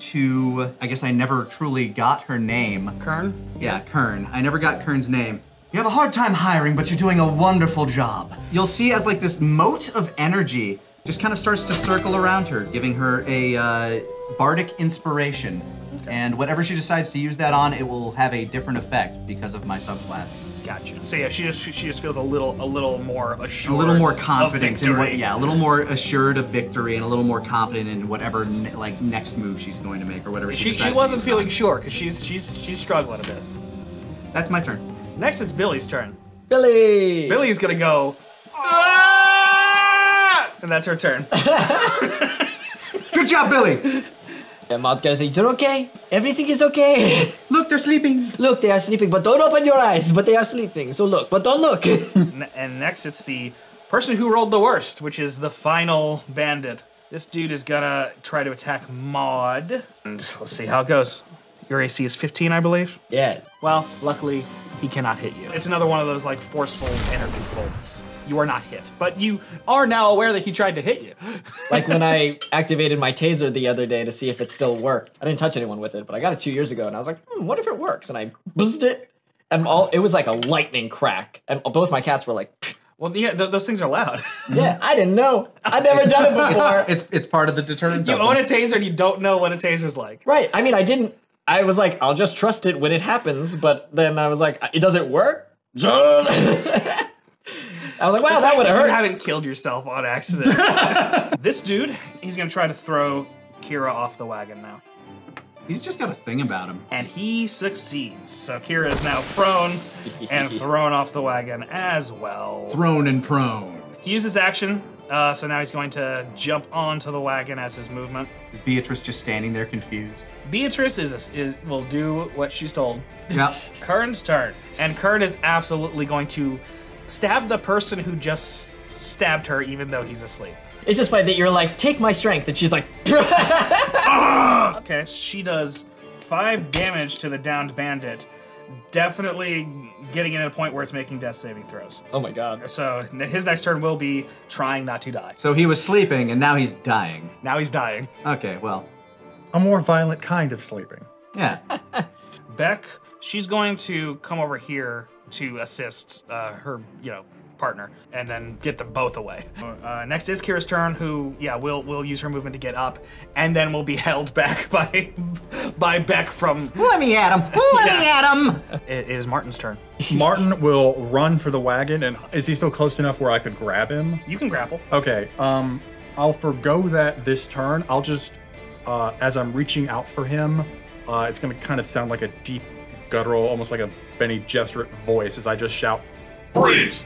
to, I guess I never truly got her name. Kern? Yeah, Kern. I never got Kern's name. You have a hard time hiring, but you're doing a wonderful job. You'll see as like this mote of energy just kind of starts to circle around her, giving her a bardic inspiration. Okay. And whatever she decides to use that on, it will have a different effect because of my subclass. Gotcha. So yeah, she just feels a little more assured, a little more confident in what, yeah, a little more assured of victory, and a little more confident in whatever like next move she's going to make or whatever. She wasn't feeling sure because she's struggling a bit. That's my turn. Next, it's Billy's turn. Billy's gonna go. Aah! And that's her turn. Good job, Billy. And Maud's gonna say, you're okay. Everything is okay. Look, they're sleeping. Look, they are sleeping, but don't open your eyes. But they are sleeping, so look, but don't look. And next, it's the person who rolled the worst, which is the final bandit. This dude is gonna try to attack Maud. And let's see how it goes. Your AC is 15, I believe? Yeah. Well, luckily, he cannot hit you. It's another one of those, like, forceful energy bolts. You are not hit, but you are now aware that he tried to hit you. Like when I activated my taser the other day to see if it still worked. I didn't touch anyone with it, but I got it 2 years ago, and I was like, what if it works? And I buzzed it, and it was like a lightning crack. And both my cats were like, pfft. Well, yeah, those things are loud. Yeah, I didn't know. I'd never done it before. It's part of the deterrent. You own a taser and you don't know what a taser's like. Right, I mean, I was like, I'll just trust it when it happens, but then I was like, it doesn't work? I was like, wow, that would have hurt. You haven't killed yourself on accident. This dude, he's gonna try to throw Kira off the wagon now. He's just got a thing about him. And he succeeds. So Kira is now prone and thrown off the wagon as well. Thrown and prone. He uses action, so now he's going to jump onto the wagon as his movement. Is Beatrice just standing there confused? Beatrice will do what she's told. Yep. Kern's turn. And Kern is absolutely going to stab the person who just stabbed her even though he's asleep. It's just funny that you're like, take my strength, and she's like, okay, she does 5 damage to the downed bandit, definitely getting it at a point where it's making death saving throws. Oh my god. So his next turn will be trying not to die. So he was sleeping, and now he's dying. Now he's dying. Okay, well. A more violent kind of sleeping. Yeah. Beck, she's going to come over here to assist her, you know, partner, and then get them both away. Next is Kira's turn, who, yeah, will use her movement to get up, and then will be held back by Beck from... Let me at him! Let me at him! It is Martin's turn. Martin will run for the wagon, and is he still close enough where I could grab him? You can grapple. Okay, I'll forgo that this turn. I'll just, as I'm reaching out for him, it's gonna kind of sound like a deep, guttural, almost like a Benny Gesserit voice as I just shout, freeze!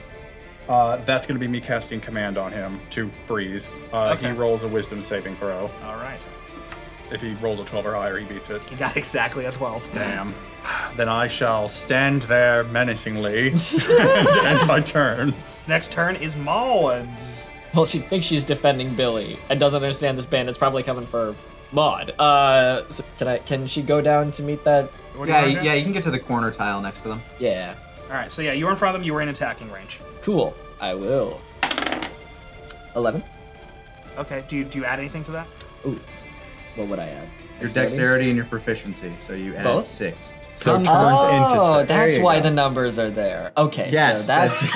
That's going to be me casting command on him to freeze. Okay. He rolls a wisdom saving throw. All right. If he rolls a 12 or higher, he beats it. He got exactly a 12. Damn. Then I shall stand there menacingly and end my turn. Next turn is Maud's. Well, she thinks she's defending Billy and doesn't understand this bandit's probably coming for Maud. So can she go down to meet that? Yeah, you can get to the corner tile next to them. Yeah. All right, so yeah, you were in front of them, you were in attacking range. Cool, I will. 11. Okay, do you add anything to that? Ooh, what would I add? Your dexterity and your proficiency, so you add both? 6. So it turns into 6. Oh, that's why the numbers are there. Okay, yes, so that's 4.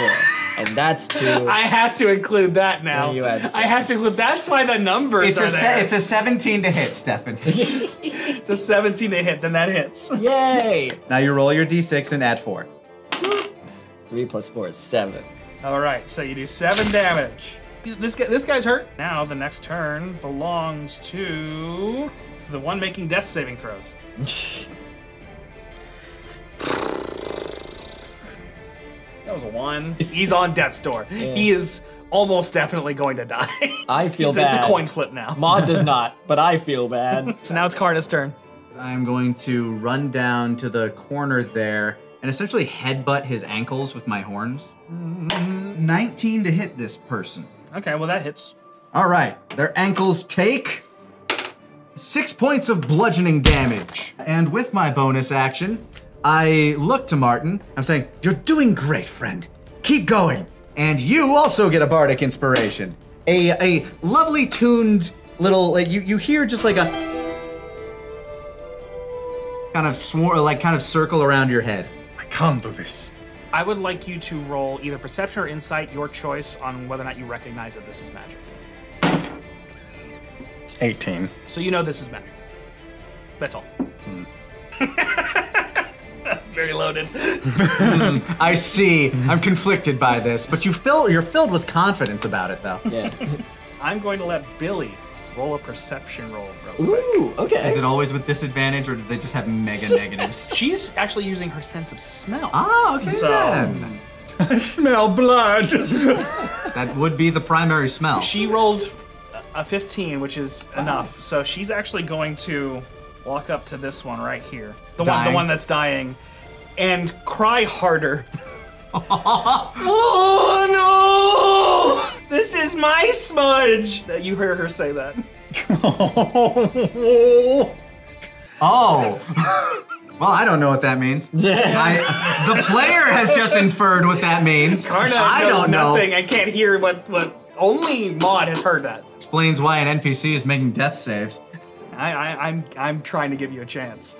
And that's 2. I have to include that now. You add 6. I have to include, that's why the numbers are there. It's a 17 to hit, Stefan. It's a 17 to hit, then that hits. Yay! Now you roll your d6 and add 4. 3 plus 4 is 7. All right, so you do 7 damage. This guy's hurt. Now the next turn belongs to the one making death saving throws. That was a 1. He's on death's door. Yeah. He is almost definitely going to die. I feel bad. It's a coin flip now. Maud does not, but I feel bad. So now it's Karna's turn. I'm going to run down to the corner there and essentially headbutt his ankles with my horns. 19 to hit this person. Okay, well that hits. All right, their ankles take 6 points of bludgeoning damage. And with my bonus action, I look to Martin. I'm saying, you're doing great, friend. Keep going. And you also get a bardic inspiration. A lovely tuned little, like you hear just like a kind of circle around your head. Can't do this. I would like you to roll either perception or insight, your choice, on whether or not you recognize that this is magic. It's 18. So you know this is magic. That's all. Very loaded. I see. I'm conflicted by this, but you're filled with confidence about it, though. Yeah. I'm going to let Billy roll a perception roll real quick. Ooh, okay. Is it always with disadvantage, or do they just have mega negatives? She's actually using her sense of smell. Oh, okay. So, then. I smell blood. That would be the primary smell. She rolled a 15, which is enough. So she's actually going to walk up to this one right here. The one that's dying. And cry harder. Oh no! This is my smudge! That you heard her say that. Oh. Well, I don't know what that means. The player has just inferred what that means. I don't know. I can't hear what only Maud has heard that. Explains why an NPC is making death saves. I'm trying to give you a chance.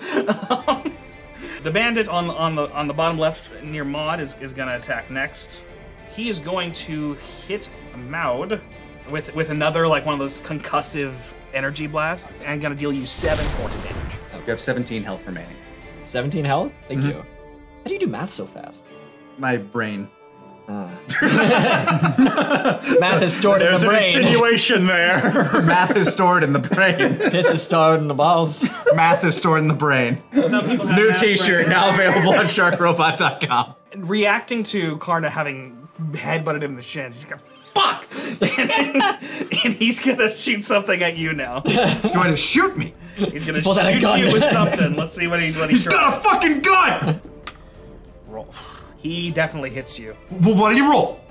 The bandit on the bottom left near Maud is gonna attack next. He is going to hit Maud with another like one of those concussive energy blasts and gonna deal you 7 force damage. You have 17 health remaining. 17 health? Thank you. How do you do math so fast? My brain. Math is stored in the brain. There's an insinuation there. Math is stored in the brain. Piss is stored in the balls. Math is stored in the brain. New t-shirt now available on sharkrobot.com. Reacting to Karna having headbutted him in the shins, he's like, fuck! And he's gonna shoot something at you now. He's going to shoot me. He's gonna shoot you with something. Let's see what he tries. He's got a fucking gun! Roll. He definitely hits you. Well, what did he roll?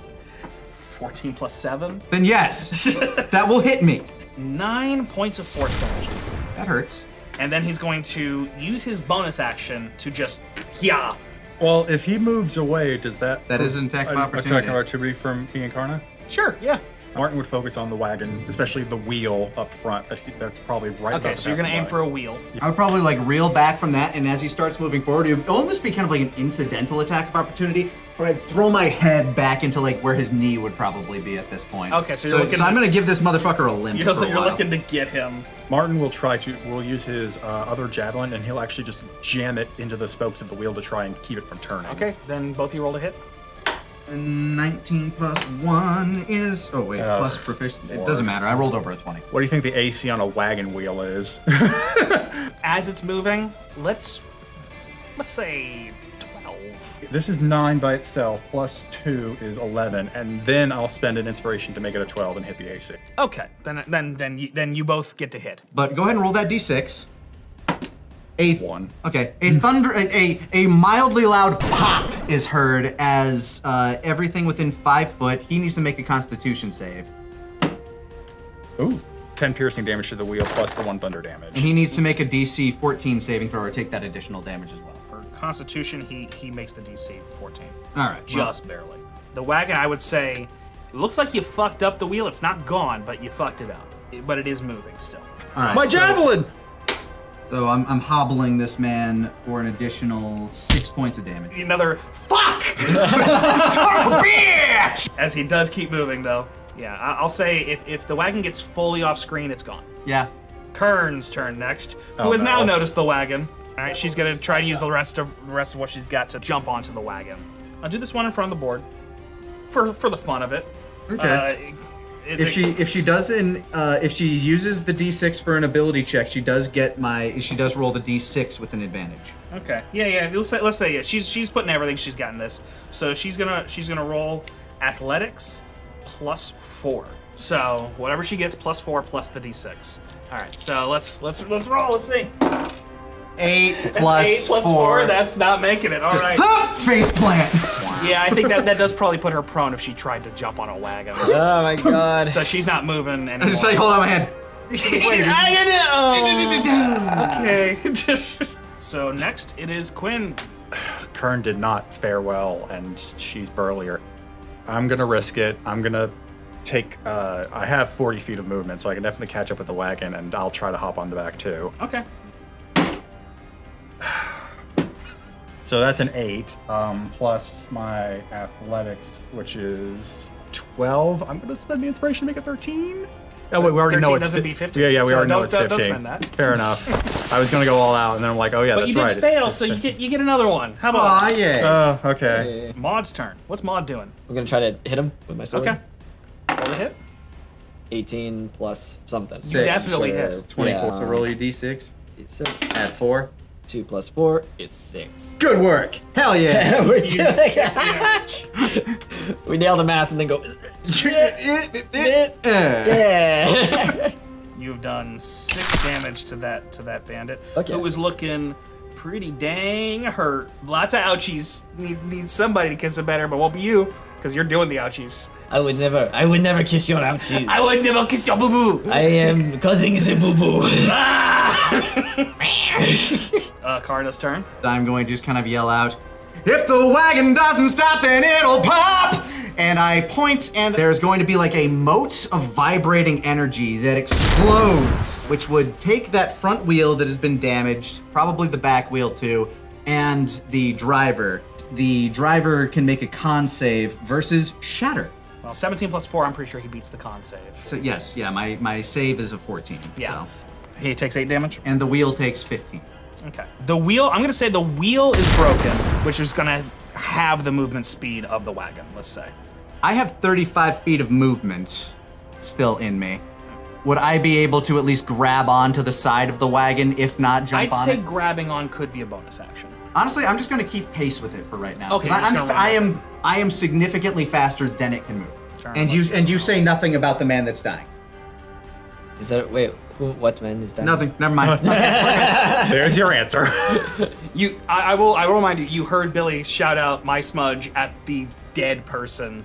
14 plus 7? Then yes, that will hit me. 9 points of force damage. That hurts. And then he's going to use his bonus action to just, yeah. Well, if he moves away, does that- That is an attack of opportunity. Attack of opportunity from he and Karna? Sure, yeah. Martin would focus on the wagon, especially the wheel up front. That's probably right. Okay, so you're gonna aim for a wheel. I would probably like reel back from that, and as he starts moving forward, it would almost be kind of like an incidental attack of opportunity, where I'd throw my head back into like where his knee would probably be at this point. Okay, so you're looking. So I'm gonna give this motherfucker a limp. You're looking to get him. Martin will try to. Will use his other javelin, and he'll actually just jam it into the spokes of the wheel to try and keep it from turning. Okay, then both of you roll a hit. 19 plus 1 is, oh wait, plus proficient. It doesn't matter, I rolled over a 20. What do you think the AC on a wagon wheel is? As it's moving, let's say 12. This is 9 by itself, plus 2 is 11, and then I'll spend an inspiration to make it a 12 and hit the AC. Okay, then you both get to hit. But go ahead and roll that d6. A mildly loud pop is heard as everything within 5 foot. He needs to make a Constitution save. Ooh, 10 piercing damage to the wheel plus the 1 thunder damage. And he needs to make a DC 14 saving throw or take that additional damage as well. For Constitution, he makes the DC 14. All right, just barely. The wagon, I would say, looks like you fucked up the wheel. It's not gone, but you fucked it up. But it is moving still. All right, my javelin. So I'm hobbling this man for an additional 6 points of damage. Another fuck! Bitch! As he does keep moving though. Yeah, I'll say if the wagon gets fully off screen, it's gone. Yeah. Kern's turn next, who has now noticed the wagon. All right, she's gonna try to use the rest of what she's got to jump onto the wagon. I'll do this one in front of the board for the fun of it. Okay. If she uses the D6 for an ability check, she does get she does roll the D6 with an advantage. Okay. Yeah. Let's say she's putting everything she's got in this, so she's gonna roll athletics plus 4. So whatever she gets plus 4 plus the D6. All right. So let's roll. Let's see. 8 plus 4. That's not making it. All right. Face plant. Yeah, I think that does probably put her prone if she tried to jump on a wagon. Oh my god. So she's not moving anymore. I'm just like, hold on my hand. Okay. So next it is Quinn. Kern did not fare well and she's burlier. I'm gonna risk it. I'm gonna take, I have 40 feet of movement, so I can definitely catch up with the wagon and I'll try to hop on the back too. Okay. So that's an 8, plus my athletics, which is 12. I'm gonna spend the inspiration to make it 13. Oh wait, we already know it's 15. Yeah, we already know it's 15. Don't spend that. Fair enough. I was gonna go all out, and then I'm like, oh yeah, that's right. But you did fail, so you get another one. How about? Oh yeah. Oh, okay. Maud's turn. What's Maud doing? I'm gonna try to hit him with my sword. Okay. Roll a hit. 18 plus something. You definitely hit. 24. So roll your d6. D6. Add 4. 2 plus 4 is 6. Good work! Hell yeah! We nailed the math and then go. Yeah. You've done 6 damage to that bandit, who was looking pretty dang hurt. Lots of ouchies. Needs somebody to kiss him better, but won't be you, because you're doing the ouchies. I would never kiss your ouchies. I would never kiss your boo-boo. I am causing the boo-boo. Karna's turn. I'm going to just kind of yell out, "If the wagon doesn't stop, then it'll pop!" And I point, and there's going to be like a moat of vibrating energy that explodes, which would take that front wheel that has been damaged, probably the back wheel too, and the driver. The driver can make a con save versus Shatter. Well, 17 plus 4, I'm pretty sure he beats the con save. So yes, yeah, my save is a 14. Yeah. So. He takes 8 damage? And the wheel takes 15. Okay. The wheel, I'm gonna say the wheel is broken, which is gonna have the movement speed of the wagon, let's say. I have 35 feet of movement still in me. Would I be able to at least grab onto the side of the wagon, if not jump on it? I'd say grabbing on could be a bonus action. Honestly, I'm just going to keep pace with it for right now. Okay. I am significantly faster than it can move. Turn, and you say nothing about the man that's dying. Is that wait? What man is dying? Nothing. Never mind. Okay. There's your answer. I will remind you. You heard Billy shout out "My smudge" at the dead person.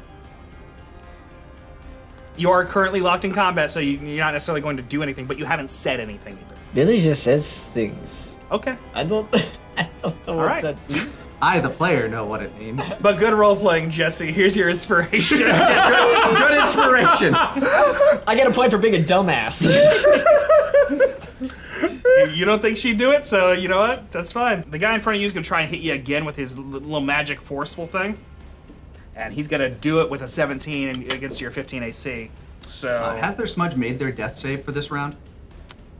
You are currently locked in combat, so you're not necessarily going to do anything, but you haven't said anything either. Billy just says things. Okay. I don't know what that means. I, the player, know what it means. But good role-playing, Jesse. Here's your inspiration. good inspiration. I get a point for being a dumbass. You don't think she'd do it, so you know what? That's fine. The guy in front of you is going to try and hit you again with his little magic forceful thing. And he's gonna do it with a 17 and against your 15 AC. So has their smudge made their death save for this round?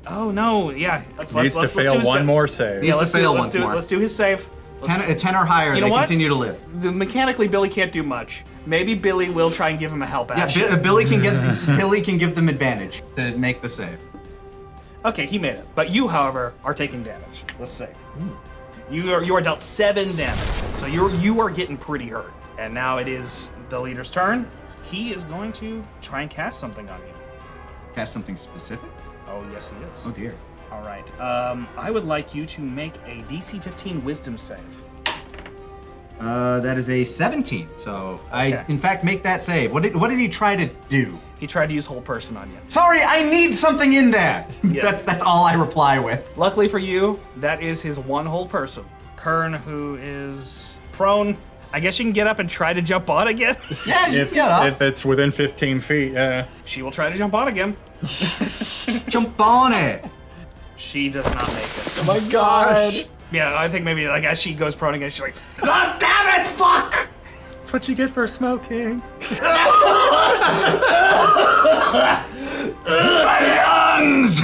Oh no, yeah. Let's fail one more save. Let's do one more. Let's do his save. Ten or higher, they continue to live. Mechanically, Billy can't do much. Maybe Billy will try and give him a help action. Yeah, Billy can give them advantage to make the save. Okay, he made it. But you, however, are taking damage. Let's save. You are dealt 7 damage. So you are getting pretty hurt. And now it is the leader's turn. He is going to try and cast something on you. Cast something specific? Oh, yes, he is. Oh, dear. All right. I would like you to make a DC 15 wisdom save. That is a 17. So I, in fact, make that save. What did he try to do? He tried to use whole person on you. Sorry, I need something in there. Yeah. That's all I reply with. Luckily for you, that is his one whole person. Kern, who is prone. I guess she can get up and try to jump on again. Yeah, she can get up. If it's within 15 feet, yeah. She will try to jump on again. Jump on it. She does not make it. Oh my gosh. Yeah, I think maybe like as she goes prone again, she's like, God damn it, fuck! That's what you get for smoking. My lungs!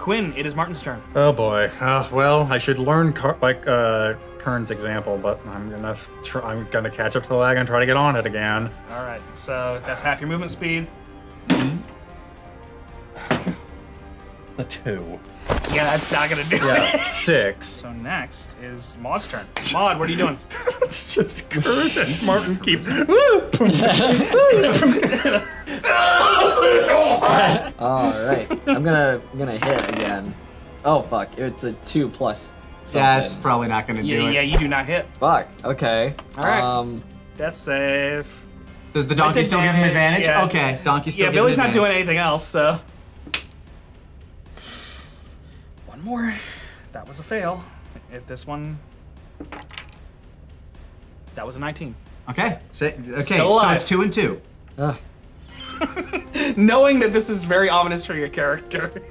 Quinn, it is Martin's turn. Oh boy. Well, I should learn Kern's example, but I'm gonna catch up to the wagon and try to get on it again. All right. So that's half your movement speed. The 2. Yeah, that's not gonna do it. 6. So next is Maud's turn. Maud, what are you doing? Just Kern and Martin keep. All right, I'm gonna hit again. Oh fuck! It's a 2 plus. Something. Yeah, it's probably not gonna do it. Yeah, you do not hit. Fuck. Okay. All right. Death save. Does the donkey still give him advantage? Yeah. Okay. Donkey still. Yeah, Billy's not doing anything else, so. One more. That was a fail. If this one. That was a 19. Okay. Okay. So it's 2 and 2. Ugh. Knowing that this is very ominous for your character,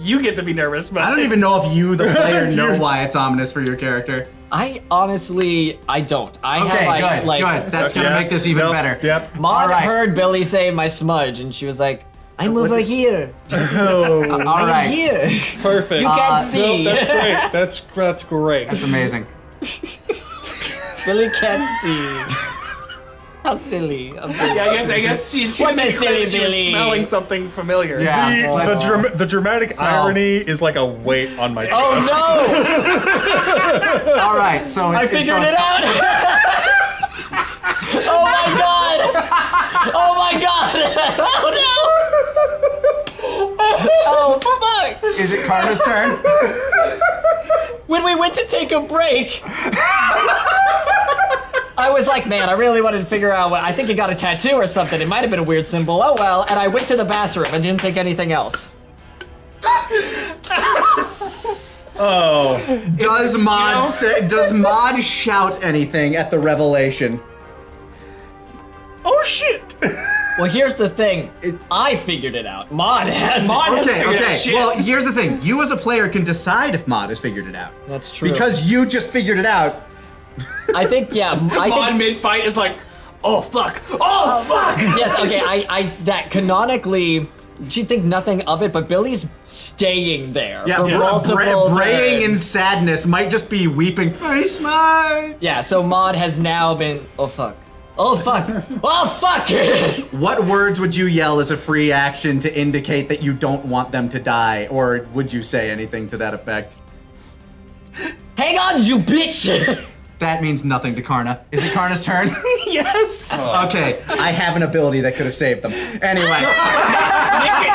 you get to be nervous. But I don't even know if you, the player, know why it's ominous for your character. I honestly, I don't. Okay, good. That's gonna make this even better. Yep. Maud heard Billy say "my smudge," and she was like, "I'm over here." Oh, all right. I'm here. Perfect. You can't see. No, that's great. That's great. That's amazing. Billy can't see. How silly. Yeah, I guess she was smelling something familiar. Yeah. The dramatic irony is like a weight on my chest. Oh no! All right, so I figured it out. Oh my god! Oh my god! Oh no! Oh fuck! Is it Karna's turn? When we went to take a break, I was like, man, I really wanted to figure out what, I think it got a tattoo or something. It might have been a weird symbol, oh well. And I went to the bathroom and didn't think anything else. Oh. Does Maud, you know? Does Maud shout anything at the revelation? Oh shit! Well, here's the thing. I figured it out. Maud has. Maud has figured out shit. Well, here's the thing. You as a player can decide if Maud has figured it out. That's true. Because you just figured it out. I think, yeah. Maud mid-fight is like, oh fuck, oh fuck! Yes, okay, that canonically, she'd think nothing of it, but Billy's staying there. Yeah, braying in sadness might just be weeping. Nice, Maud! Yeah, so Maud has now been, oh fuck. Oh fuck! Oh fuck! What words would you yell as a free action to indicate that you don't want them to die, or would you say anything to that effect? Hang on, you bitch! That means nothing to Karna. Is it Karna's turn? Yes! Oh. Okay, I have an ability that could have saved them. Anyway.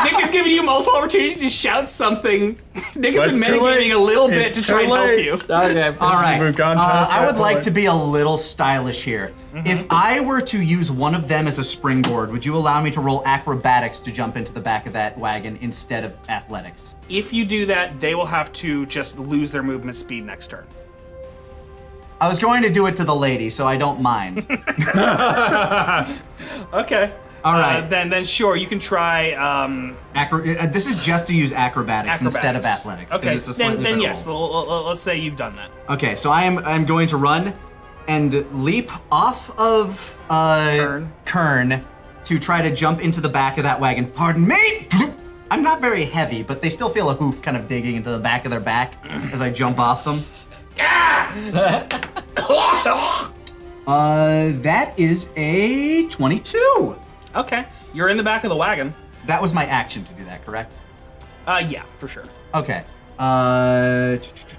Nick is giving you multiple opportunities to shout something. Nick has been mitigating a little bit to try and help you. Okay, alright. I would like to be a little stylish here. Mm-hmm. If I were to use one of them as a springboard, would you allow me to roll acrobatics to jump into the back of that wagon instead of athletics? If you do that, they will have to just lose their movement speed next turn. I was going to do it to the lady, so I don't mind. Okay. All right. Then sure, you can try. This is just to use acrobatics instead of athletics. Okay. It's a then yes, let's say you've done that. Okay, so I'm going to run and leap off of Kern to try to jump into the back of that wagon. Pardon me. I'm not very heavy, but they still feel a hoof kind of digging into the back of their back as I jump off them. That is a 22. Okay, you're in the back of the wagon. That was my action to do that, correct? Yeah, for sure. Okay.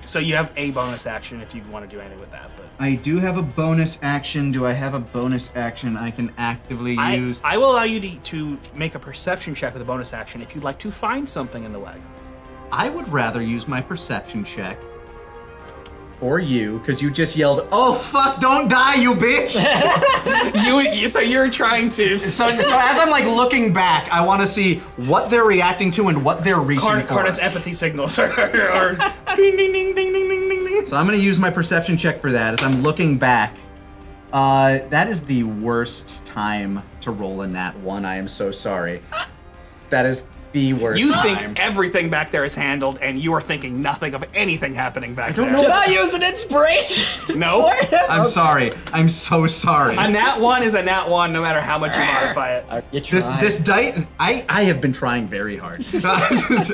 So you have a bonus action if you want to do anything with that. But I do have a bonus action. Do I have a bonus action I can actively use? I will allow you to make a perception check with a bonus action if you'd like to find something in the wagon. I would rather use my perception check. Or you, because you just yelled, oh fuck, don't die, you bitch! So you're trying to... So as I'm like looking back, I want to see what they're reacting to and what they're reaching for. Karna's empathy signals are ding, ding, ding, ding, ding, ding, ding. So I'm going to use my perception check for that as I'm looking back. That is the worst time to roll in that one, I am so sorry. That is... the worst time. You think everything back there is handled, and you are thinking nothing of anything happening back there. Did I use an inspiration? No. I'm sorry. I'm so sorry. A nat one is a nat one, no matter how much you modify it. You tried. This dice, I have been trying very hard.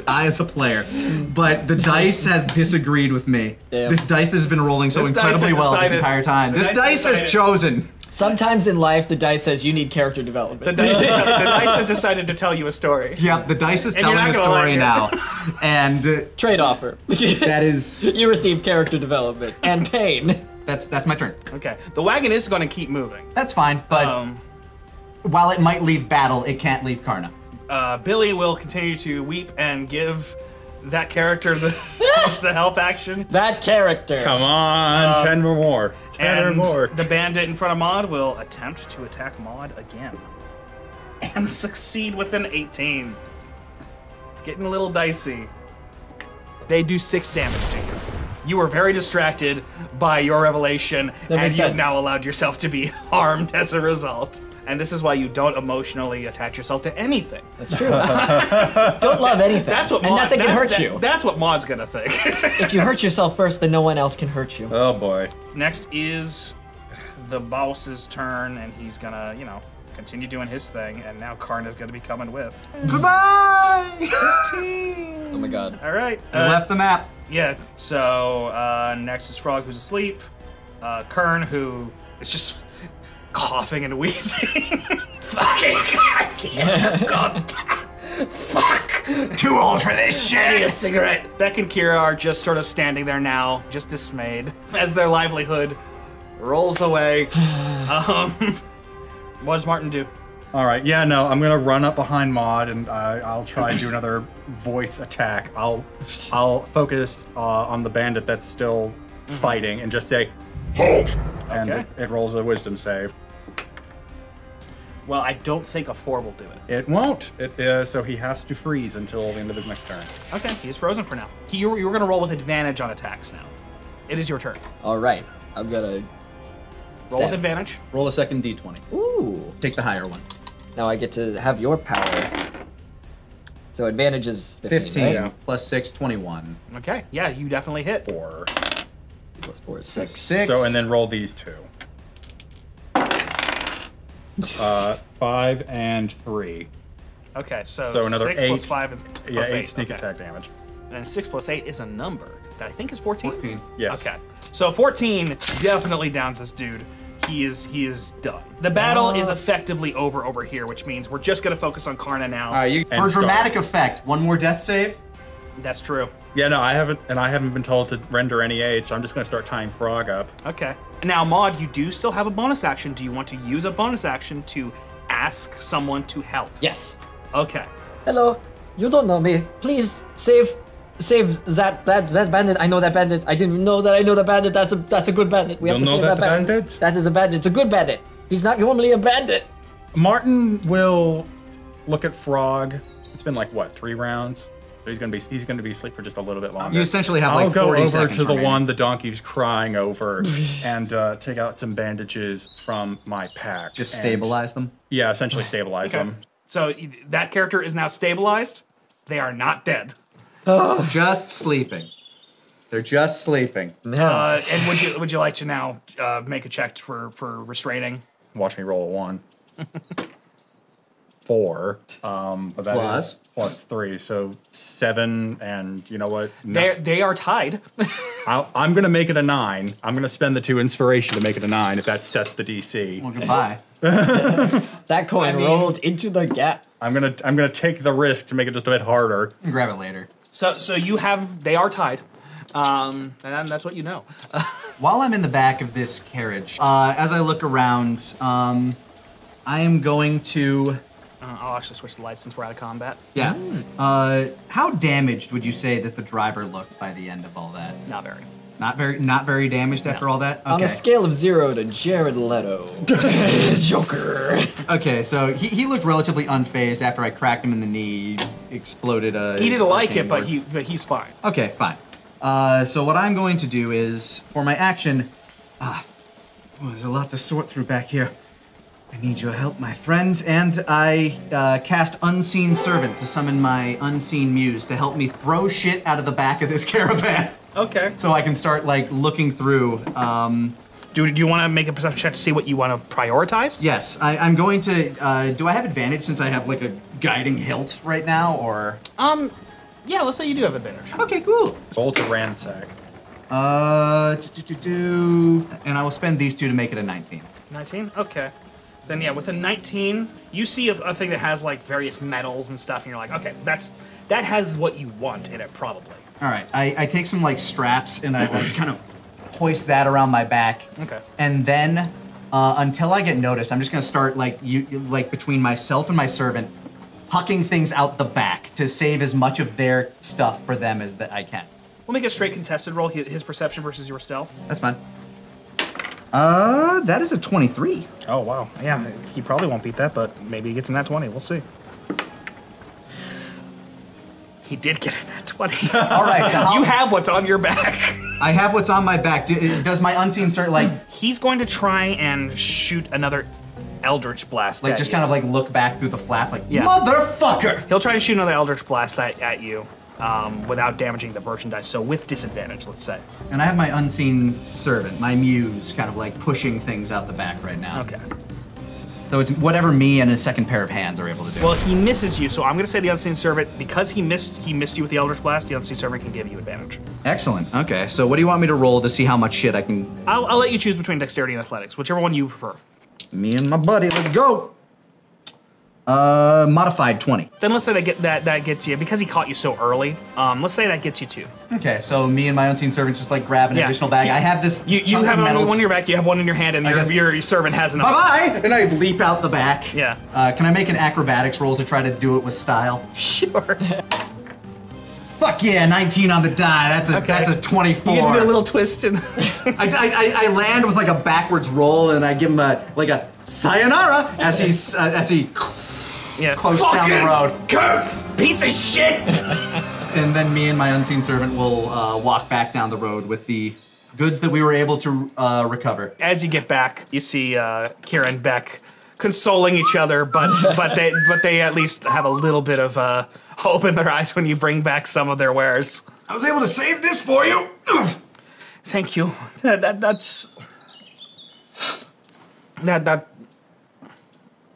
I as a player, but the dice has disagreed with me. Damn. This dice that has been rolling so incredibly well this entire time. This dice has chosen. Sometimes in life, the dice says you need character development. The dice has decided to tell you a story. Yep, the dice is telling a story now. And trade offer. That is. You receive character development and pain. That's my turn. Okay, the wagon is going to keep moving. That's fine, but while it might leave battle, it can't leave Karna. Billy will continue to weep and give that character the health action. That character. Come on, 10 or more. 10 or more. The bandit in front of Maud will attempt to attack Maud again. And succeed with an 18. It's getting a little dicey. They do 6 damage to you. You were very distracted by your revelation, and you've now allowed yourself to be harmed as a result. And this is why you don't emotionally attach yourself to anything. That's true. Don't love anything. That's what Maud, and nothing can hurt you. That's what Maud's gonna think. If you hurt yourself first, then no one else can hurt you. Oh boy. Next is the boss's turn, and he's gonna, you know, continue doing his thing, and now Karna's gonna be coming with. Goodbye! Oh my god. All right. You left the map. Yeah, so next is Frog, who's asleep. Kern, who is just coughing and wheezing. Fucking goddamn. Fuck. Too old for this shit. I need a cigarette. Beck and Kira are just sort of standing there now, just dismayed, as their livelihood rolls away. What does Martin do? All right, yeah, no, I'm gonna run up behind Maud and I'll try and do another voice attack. I'll focus on the bandit that's still fighting and just say, "Halt!" And okay. it rolls a wisdom save. Well, I don't think a 4 will do it. It won't. So he has to freeze until the end of his next turn. Okay, he's frozen for now. You're going to roll with advantage on attacks now. It is your turn. All right, I'm going to roll with advantage. Roll a second d20. Ooh. Take the higher one. Now I get to have your power. So advantage is 15 right? Yeah. Plus 6, 21. Okay, yeah, you definitely hit. 4. Plus 4 is 6. 6. So, and then roll these two. 5 and 3. Okay, so another 6 8, plus 5 and plus 8. 8 sneak attack damage. And 6 plus 8 is a number that I think is 14? 14, yes. Okay, so 14 definitely downs this dude. He is done. The battle is effectively over here, which means we're just going to focus on Karna now. All right, for dramatic effect, one more death save? That's true. Yeah, no, I haven't been told to render any aid, so I'm just going to start tying Frog up. Okay. Now, Maud, you do still have a bonus action. Do you want to use a bonus action to ask someone to help? Yes. Okay. Hello, you don't know me. Please save that bandit. I know that bandit. I didn't know that I know the bandit. That's a good bandit. We have to save that bandit. That is a bandit. It's a good bandit. He's not normally a bandit. Martin will look at Frog. It's been like what, 3 rounds? So he's gonna be asleep for just a little bit longer. You essentially have like 40 seconds. I'll go over to the one the donkey's crying over and take out some bandages from my pack. Just stabilize them? Yeah, essentially stabilize them. So that character is now stabilized. They are not dead. Oh. Just sleeping. They're just sleeping. And would you like to now make a check for restraining? Watch me roll a 1. 4, but that is plus 3, so 7, and you know what? No. They are tied. I'm gonna make it a 9. I'm gonna spend the 2 inspiration to make it a 9 if that sets the DC. Well, goodbye. That coin rolled into the gap. I'm gonna take the risk to make it just a bit harder. Grab it later. So you have, they are tied. And that's what you know. While I'm in the back of this carriage, as I look around, I am going to... I'll actually switch the lights since we're out of combat. Yeah. How damaged would you say that the driver looked by the end of all that? Not very. Not very damaged after all that? Okay. On a scale of 0 to Jared Leto. Joker. Okay, so he looked relatively unfazed after I cracked him in the knee, exploded a... He didn't like it, but he's fine. Okay, fine. So what I'm going to do is, for my action, there's a lot to sort through back here. I need your help, my friend, and I cast Unseen Servant to summon my unseen muse to help me throw shit out of the back of this caravan. Okay. So I can start like looking through. Do you want to make a perception check to see what you want to prioritize? Yes, I'm going to. Do I have advantage since I have like a guiding hilt right now, or? Yeah. Let's say you do have advantage. Okay, cool. Roll to ransack. And I will spend these 2 to make it a 19. 19. Okay. Then yeah, with a 19, you see a thing that has like various metals and stuff, and you're like, okay, that has what you want in it probably. All right, I take some like straps and I kind of hoist that around my back. Okay. And then until I get noticed, I'm just gonna start like between myself and my servant, hucking things out the back to save as much of their stuff for them as that I can. We'll make a straight contested roll. His perception versus your stealth. That's fine. That is a 23. Oh, wow. Yeah, he probably won't beat that, but maybe he gets in that 20. We'll see. He did get in that 20. All right. So you have what's on your back. I have what's on my back. Does my unseen start, like... He's going to try and shoot another Eldritch Blast at you. Like, just kind of, like, look back through the flap, like, motherfucker! He'll try to shoot another Eldritch Blast at you. Without damaging the merchandise, so with disadvantage, let's say. And I have my unseen servant, my muse, kind of like pushing things out the back right now. Okay. So it's whatever me and a second pair of hands are able to do. Well, he misses you, so I'm gonna say the unseen servant, because he missed you with the Elder's Blast, the unseen servant can give you advantage. Excellent, okay. So what do you want me to roll to see how much shit I can... I'll let you choose between dexterity and athletics, whichever one you prefer. Me and my buddy, let's go. Modified 20. Then let's say that gets you, because he caught you so early, let's say that gets you 2. Okay, so me and my unseen servant just like grab an additional bag. I have this. You have one in your back, you have one in your hand, and your servant has another. Bye-bye! And I leap out the back. Yeah. Can I make an acrobatics roll to try to do it with style? Sure. Fuck yeah, 19 on the die. That's a 24. You did a little twist. And I land with like a backwards roll, and I give him a sayonara as he coasts down the road. Kurt, piece of shit. And then me and my unseen servant will walk back down the road with the goods that we were able to recover. As you get back, you see Kira and Beck consoling each other, but they at least have a little bit of hope in their eyes when you bring back some of their wares. I was able to save this for you. Thank you. That's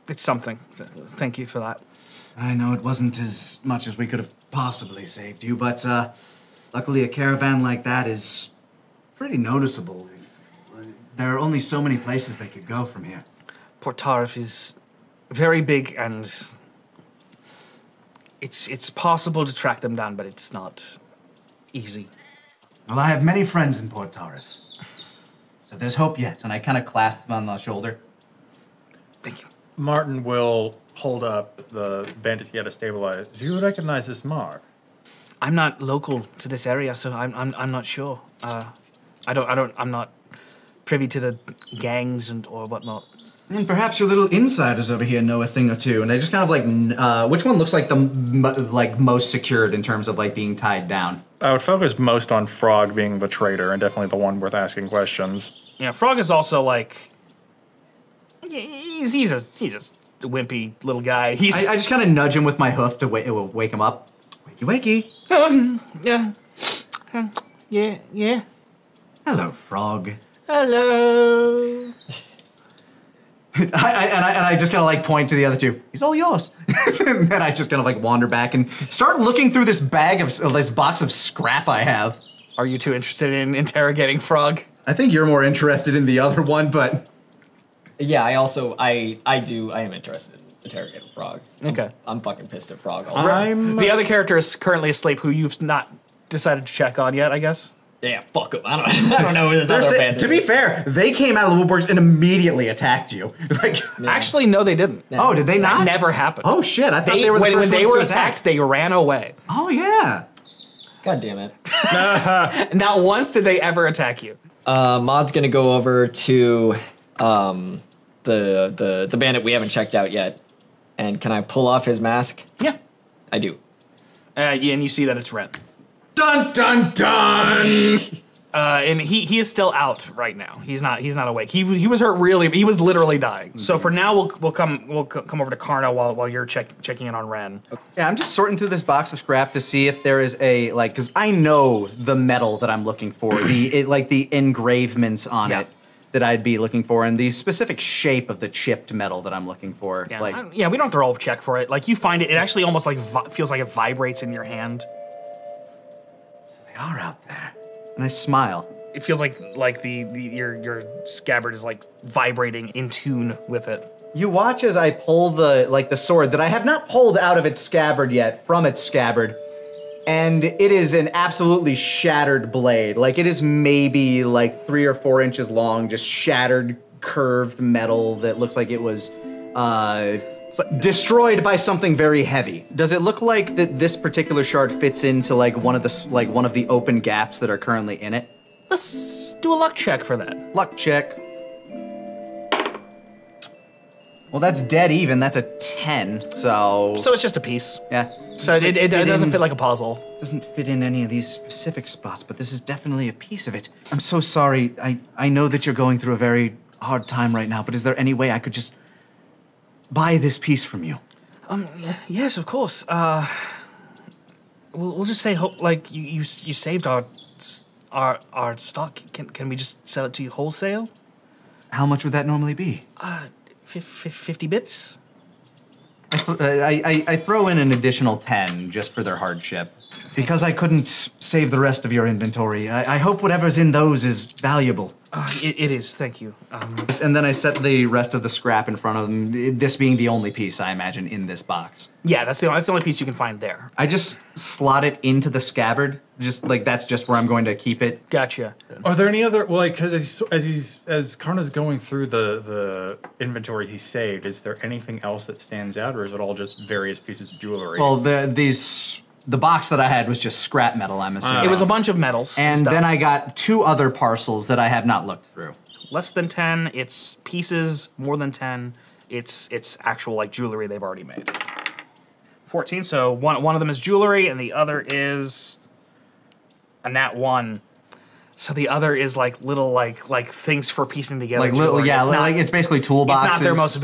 it's something. Thank you for that. I know it wasn't as much as we could have possibly saved you, but luckily a caravan like that is pretty noticeable. There are only so many places they could go from here. Port Tariff is very big, and it's possible to track them down, but it's not easy. Well, I have many friends in Port Tariff, so there's hope yet. And I kind of clasp them on the shoulder. Thank you. Martin will hold up the bandit he had to stabilize. Do you recognize this mark? I'm not local to this area, so I'm not sure. I'm not privy to the gangs and or whatnot. And perhaps your little insiders over here know a thing or two. And I just kind of like, which one looks like the most secured in terms of like being tied down? I would focus most on Frog being the traitor and definitely the one worth asking questions. Yeah, Frog is also like, he's a wimpy little guy. I just kind of nudge him with my hoof to wake him up. Wakey, wakey. Yeah. Hello, Frog. Hello. I just kind of like point to the other two. He's all yours. And then I just kind of like wander back and start looking through this this box of scrap I have. Are you two interested in interrogating Frog? I think you're more interested in the other one, but. Yeah, I am interested in interrogating Frog. Okay. I'm fucking pissed at Frog also. The other character is currently asleep who you've not decided to check on yet, I guess. Yeah, fuck them. I don't know who this other band is. To be fair, they came out of the woodworks and immediately attacked you. Like, yeah. Actually, no, they didn't. No. Oh, did they not? That never happened. Oh shit! I thought they were the first ones to attack. When they were attacked, they ran away. Oh yeah. God damn it! Not once did they ever attack you. Maud's gonna go over to the bandit we haven't checked out yet, and can I pull off his mask? Yeah, I do. Yeah, and you see that it's Ren. Dun dun dun! And he is still out right now. He's not awake. He was hurt really. He was literally dying. Mm-hmm. So for now we'll come over to Karna while you're checking in on Ren. Yeah, I'm just sorting through this box of scrap to see if there is a like because I know the metal that I'm looking for the engravements on it that I'd be looking for and the specific shape of the chipped metal that I'm looking for. Yeah, we don't have to roll check for it. Like you find it actually almost like feels like it vibrates in your hand. Are out there, and I smile. It feels like your scabbard is like vibrating in tune with it. You watch as I pull the sword that I have not pulled out of its scabbard yet from its scabbard, and it is an absolutely shattered blade. Like it is maybe like 3 or 4 inches long, just shattered, curved metal that looks like it was destroyed by something very heavy. Does it look like that this particular shard fits into like one of the open gaps that are currently in it? Let's do a luck check for that. Luck check. Well, that's dead even. That's a 10. So it's just a piece. Yeah. So it doesn't fit like a puzzle. Doesn't fit in any of these specific spots, but this is definitely a piece of it. I'm so sorry. I know that you're going through a very hard time right now, but is there any way I could just buy this piece from you? Yes, of course. We'll just say, like, you saved our stock. Can we just sell it to you wholesale? How much would that normally be? 50 bits. I throw in an additional 10 just for their hardship. Because I couldn't save the rest of your inventory. I hope whatever's in those is valuable. It is, thank you. And then I set the rest of the scrap in front of them, this being the only piece, I imagine, in this box. Yeah, that's the only piece you can find there. I just slot it into the scabbard, just like that's just where I'm going to keep it. Gotcha. Are there any other, well, like, as Karna's going through the inventory he saved, is there anything else that stands out, or is it all just various pieces of jewelry? Well, the box that I had was just scrap metal, I'm assuming. It was a bunch of metals. And stuff. Then I got 2 other parcels that I have not looked through. Less than 10, it's pieces. More than 10, it's actual like jewelry they've already made. 14, so one of them is jewelry and the other is a nat 1. So the other is like little like things for piecing together. Like little, yeah, it's like it's basically toolboxes. It's not their most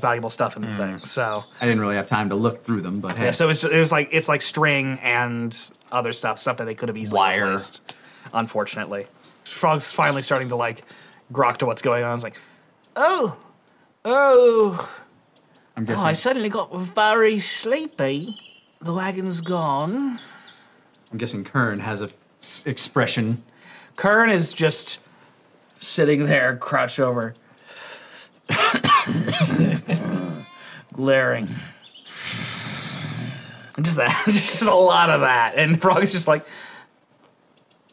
valuable stuff in the thing. So I didn't really have time to look through them, but hey. Yeah, so it's like string and other stuff that they could have easily replaced. Unfortunately, Frog's finally starting to like grok to what's going on. It's like, oh, I'm guessing. Oh, I suddenly got very sleepy. The wagon's gone. I'm guessing Kern has a expression. Kern is just sitting there, crouched over, glaring. Just that, just a lot of that. And Frog's just like,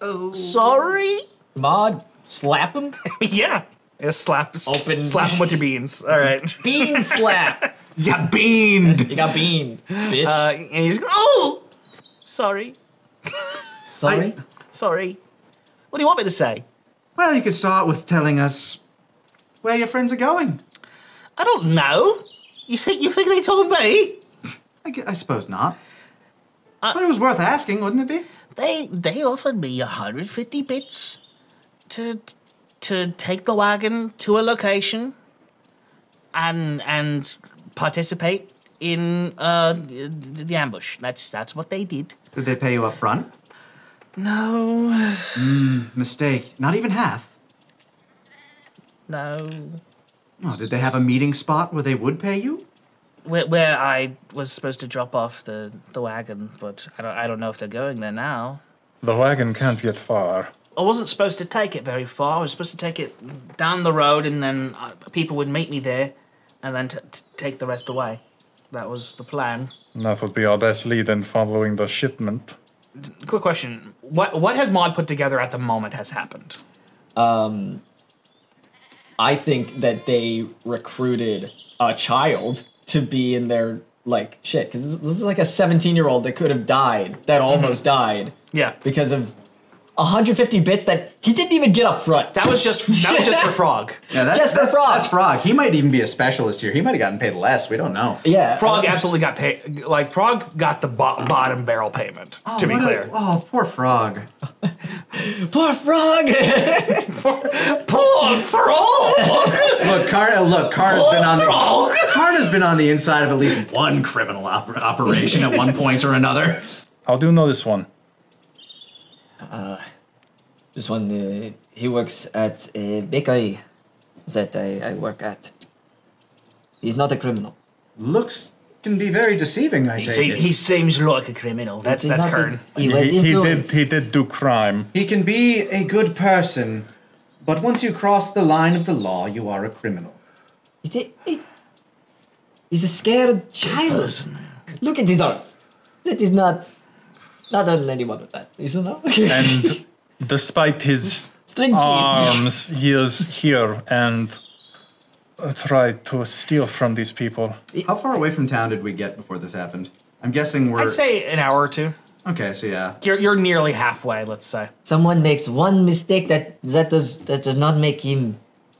oh. Sorry? Maud, slap him? Yeah. Just slap him with your beans. All right. Bean slap. You got beamed. You got beamed, bitch. And he's like, oh, sorry. Sorry? Sorry. What do you want me to say? Well, you could start with telling us where your friends are going. I don't know. You think they told me? I suppose not. But it was worth asking, wouldn't it be? They offered me 150 bits to take the wagon to a location and participate in the ambush. That's what they did. Did they pay you up front? No. Mistake. Not even half? No. Oh, did they have a meeting spot where they would pay you? Where I was supposed to drop off the wagon, but I don't know if they're going there now. The wagon can't get far. I wasn't supposed to take it very far. I was supposed to take it down the road, and then people would meet me there, and then take the rest away. That was the plan. That would be our best lead in following the shipment. Quick question. What has Maud put together at the moment has happened? I think that they recruited a child to be in their, like, shit. Because this is like a 17-year-old that could have died, that almost died. Yeah. Because of 150 bits that he didn't even get up front. That was just for Frog. Yeah, that's for Frog. That's Frog. He might even be a specialist here. He might have gotten paid less. We don't know. Yeah. Frog absolutely got paid. Like, Frog got the bottom barrel payment, to be clear. Oh, poor Frog. Poor Frog. Poor Frog. Karna's been on the inside of at least one criminal operation at one point or another. How do you know this one? This one, he works at a bakery that I work at. He's not a criminal. Looks can be very deceiving, I take it. He seems like a criminal. That's Kern. He did do crime. He can be a good person, but once you cross the line of the law, you are a criminal. He's a scared child. Person. Look at his arms. That is not... Not on anyone with that, isn't it? And despite his arms, he is here and tried to steal from these people. How far away from town did we get before this happened? I'm guessing I'd say an hour or two. Okay, so yeah. You're nearly halfway, let's say. Someone makes one mistake that does not make him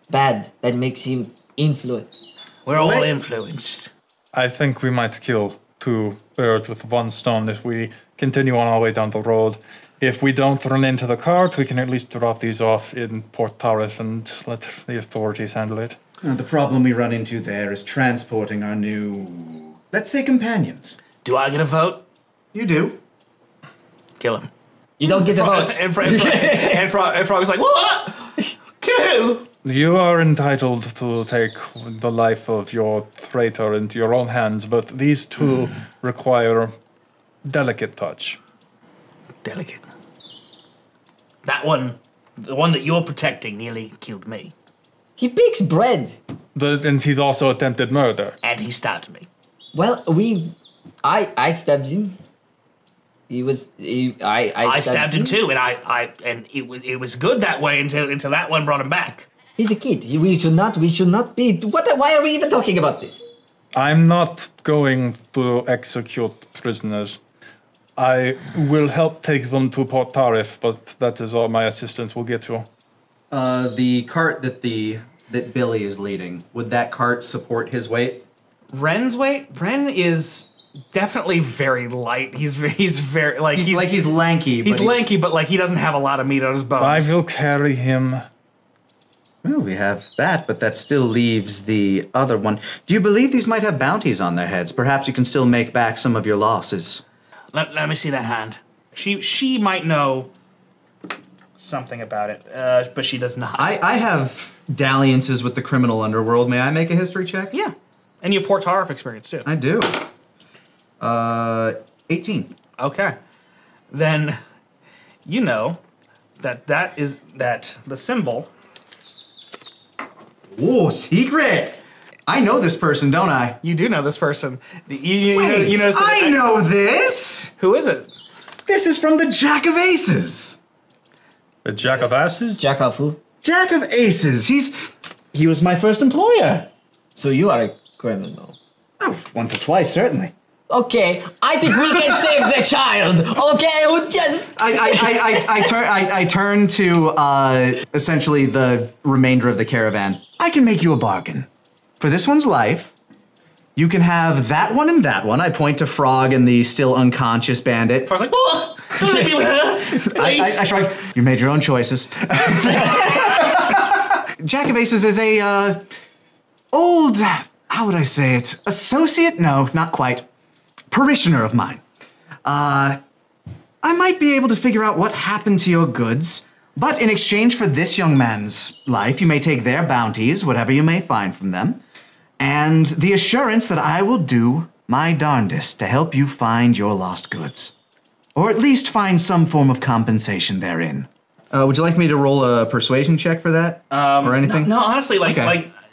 bad. That makes him influenced. We're all influenced. I think we might kill 2 birds with one stone if we continue on our way down the road. If we don't run into the cart, we can at least drop these off in Port Tariff and let the authorities handle it. The problem we run into there is transporting our new, let's say, companions. Do I get a vote? You do. Kill him. You don't get a vote. And Frog was like, what? Kill him. You are entitled to take the life of your traitor into your own hands, but these 2 require delicate touch. Delicate. That one The one that you're protecting nearly killed me. He bakes bread. And he's also attempted murder. And he stabbed me. Well, I stabbed him. I stabbed him too, and it was good that way until that one brought him back. He's a kid. We should not be. Why are we even talking about this? I'm not going to execute prisoners. I will help take them to Port Tariff, but that is all my assistance will get you. The cart that Billy is leading, would that cart support his weight? Ren's weight? Ren is definitely very light. He's lanky. He's lanky, but like he doesn't have a lot of meat on his bones. I will carry him. Well, we have that, but that still leaves the other one. Do you believe these might have bounties on their heads? Perhaps you can still make back some of your losses. Let me see that hand. She might know something about it, but she does not. I have dalliances with the criminal underworld. May I make a history check? Yeah. And your Port Tariff experience, too. I do. 18. Okay. Then you know that the symbol... Whoa, secret! I know this person, don't I? You do know this person. Wait, you know this! Who is it? This is from the Jack of Aces. The Jack of Aces? Jack of who? Jack of Aces. He was my first employer. So you are a criminal. Oh, once or twice, certainly. Okay, I think we can save the child. Okay, we'll just. I turn to essentially the remainder of the caravan. I can make you a bargain. For this one's life, you can have that one and that one. I point to Frog and the still unconscious bandit. Frog's like, oh, don't let me with her, please. I shrug. You made your own choices. Jack of Aces is a old. How would I say it? Associate? No, not quite. Parishioner of mine. I might be able to figure out what happened to your goods, but in exchange for this young man's life, you may take their bounties, whatever you may find from them, and the assurance that I will do my darndest to help you find your lost goods, or at least find some form of compensation therein. Would you like me to roll a persuasion check for that, or anything? No, honestly,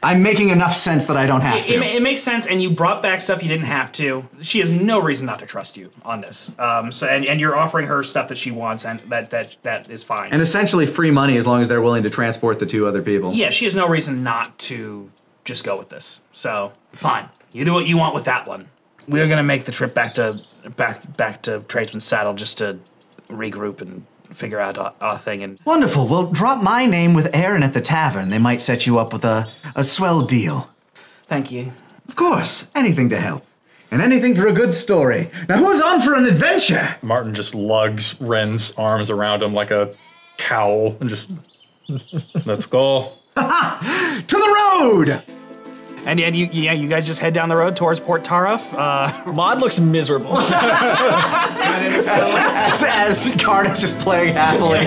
I'm making enough sense that I don't have to. It makes sense, and you brought back stuff you didn't have to. She has no reason not to trust you on this. And you're offering her stuff that she wants, and that is fine. And essentially free money as long as they're willing to transport the two other people. Yeah, she has no reason not to just go with this. So fine, you do what you want with that one. We're gonna make the trip back to Tradesman's Saddle just to regroup and figure out our thing and... Wonderful. Well, drop my name with Erin at the tavern. They might set you up with a swell deal. Thank you. Of course. Anything to help. And anything for a good story. Now who's on for an adventure? Martin just lugs Ren's arms around him like a cowl and just... Let's go. Ha-ha! To the road! And you guys just head down the road towards Port Tariff. Maud looks miserable. as Karna's just playing happily.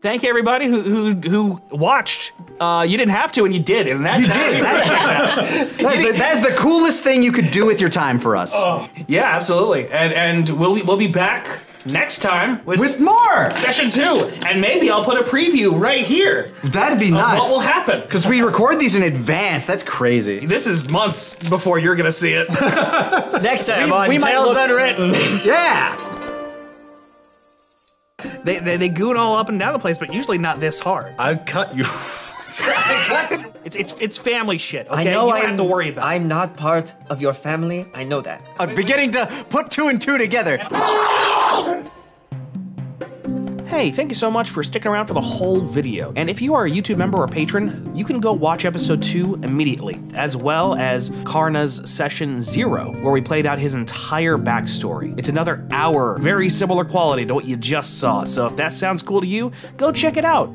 Thank you, everybody who watched. You didn't have to, and you did. And that you did. That's the coolest thing you could do with your time for us. Oh. Yeah, absolutely. And we'll be back next time with more Session 2, and maybe I'll put a preview right here. That'd be nuts. What will happen? Because we record these in advance. That's crazy. This is months before you're gonna see it. Next time on Tales Unwritten. Yeah. They goon all up and down the place, but usually not this hard. I cut you. It's family shit, okay? I know you don't have to worry about it. I'm not part of your family, I know that. I'm beginning to put 2 and 2 together. Hey, thank you so much for sticking around for the whole video. And if you are a YouTube member or patron, you can go watch episode 2 immediately, as well as Karna's session 0, where we played out his entire backstory. It's another hour, very similar quality to what you just saw. So if that sounds cool to you, go check it out.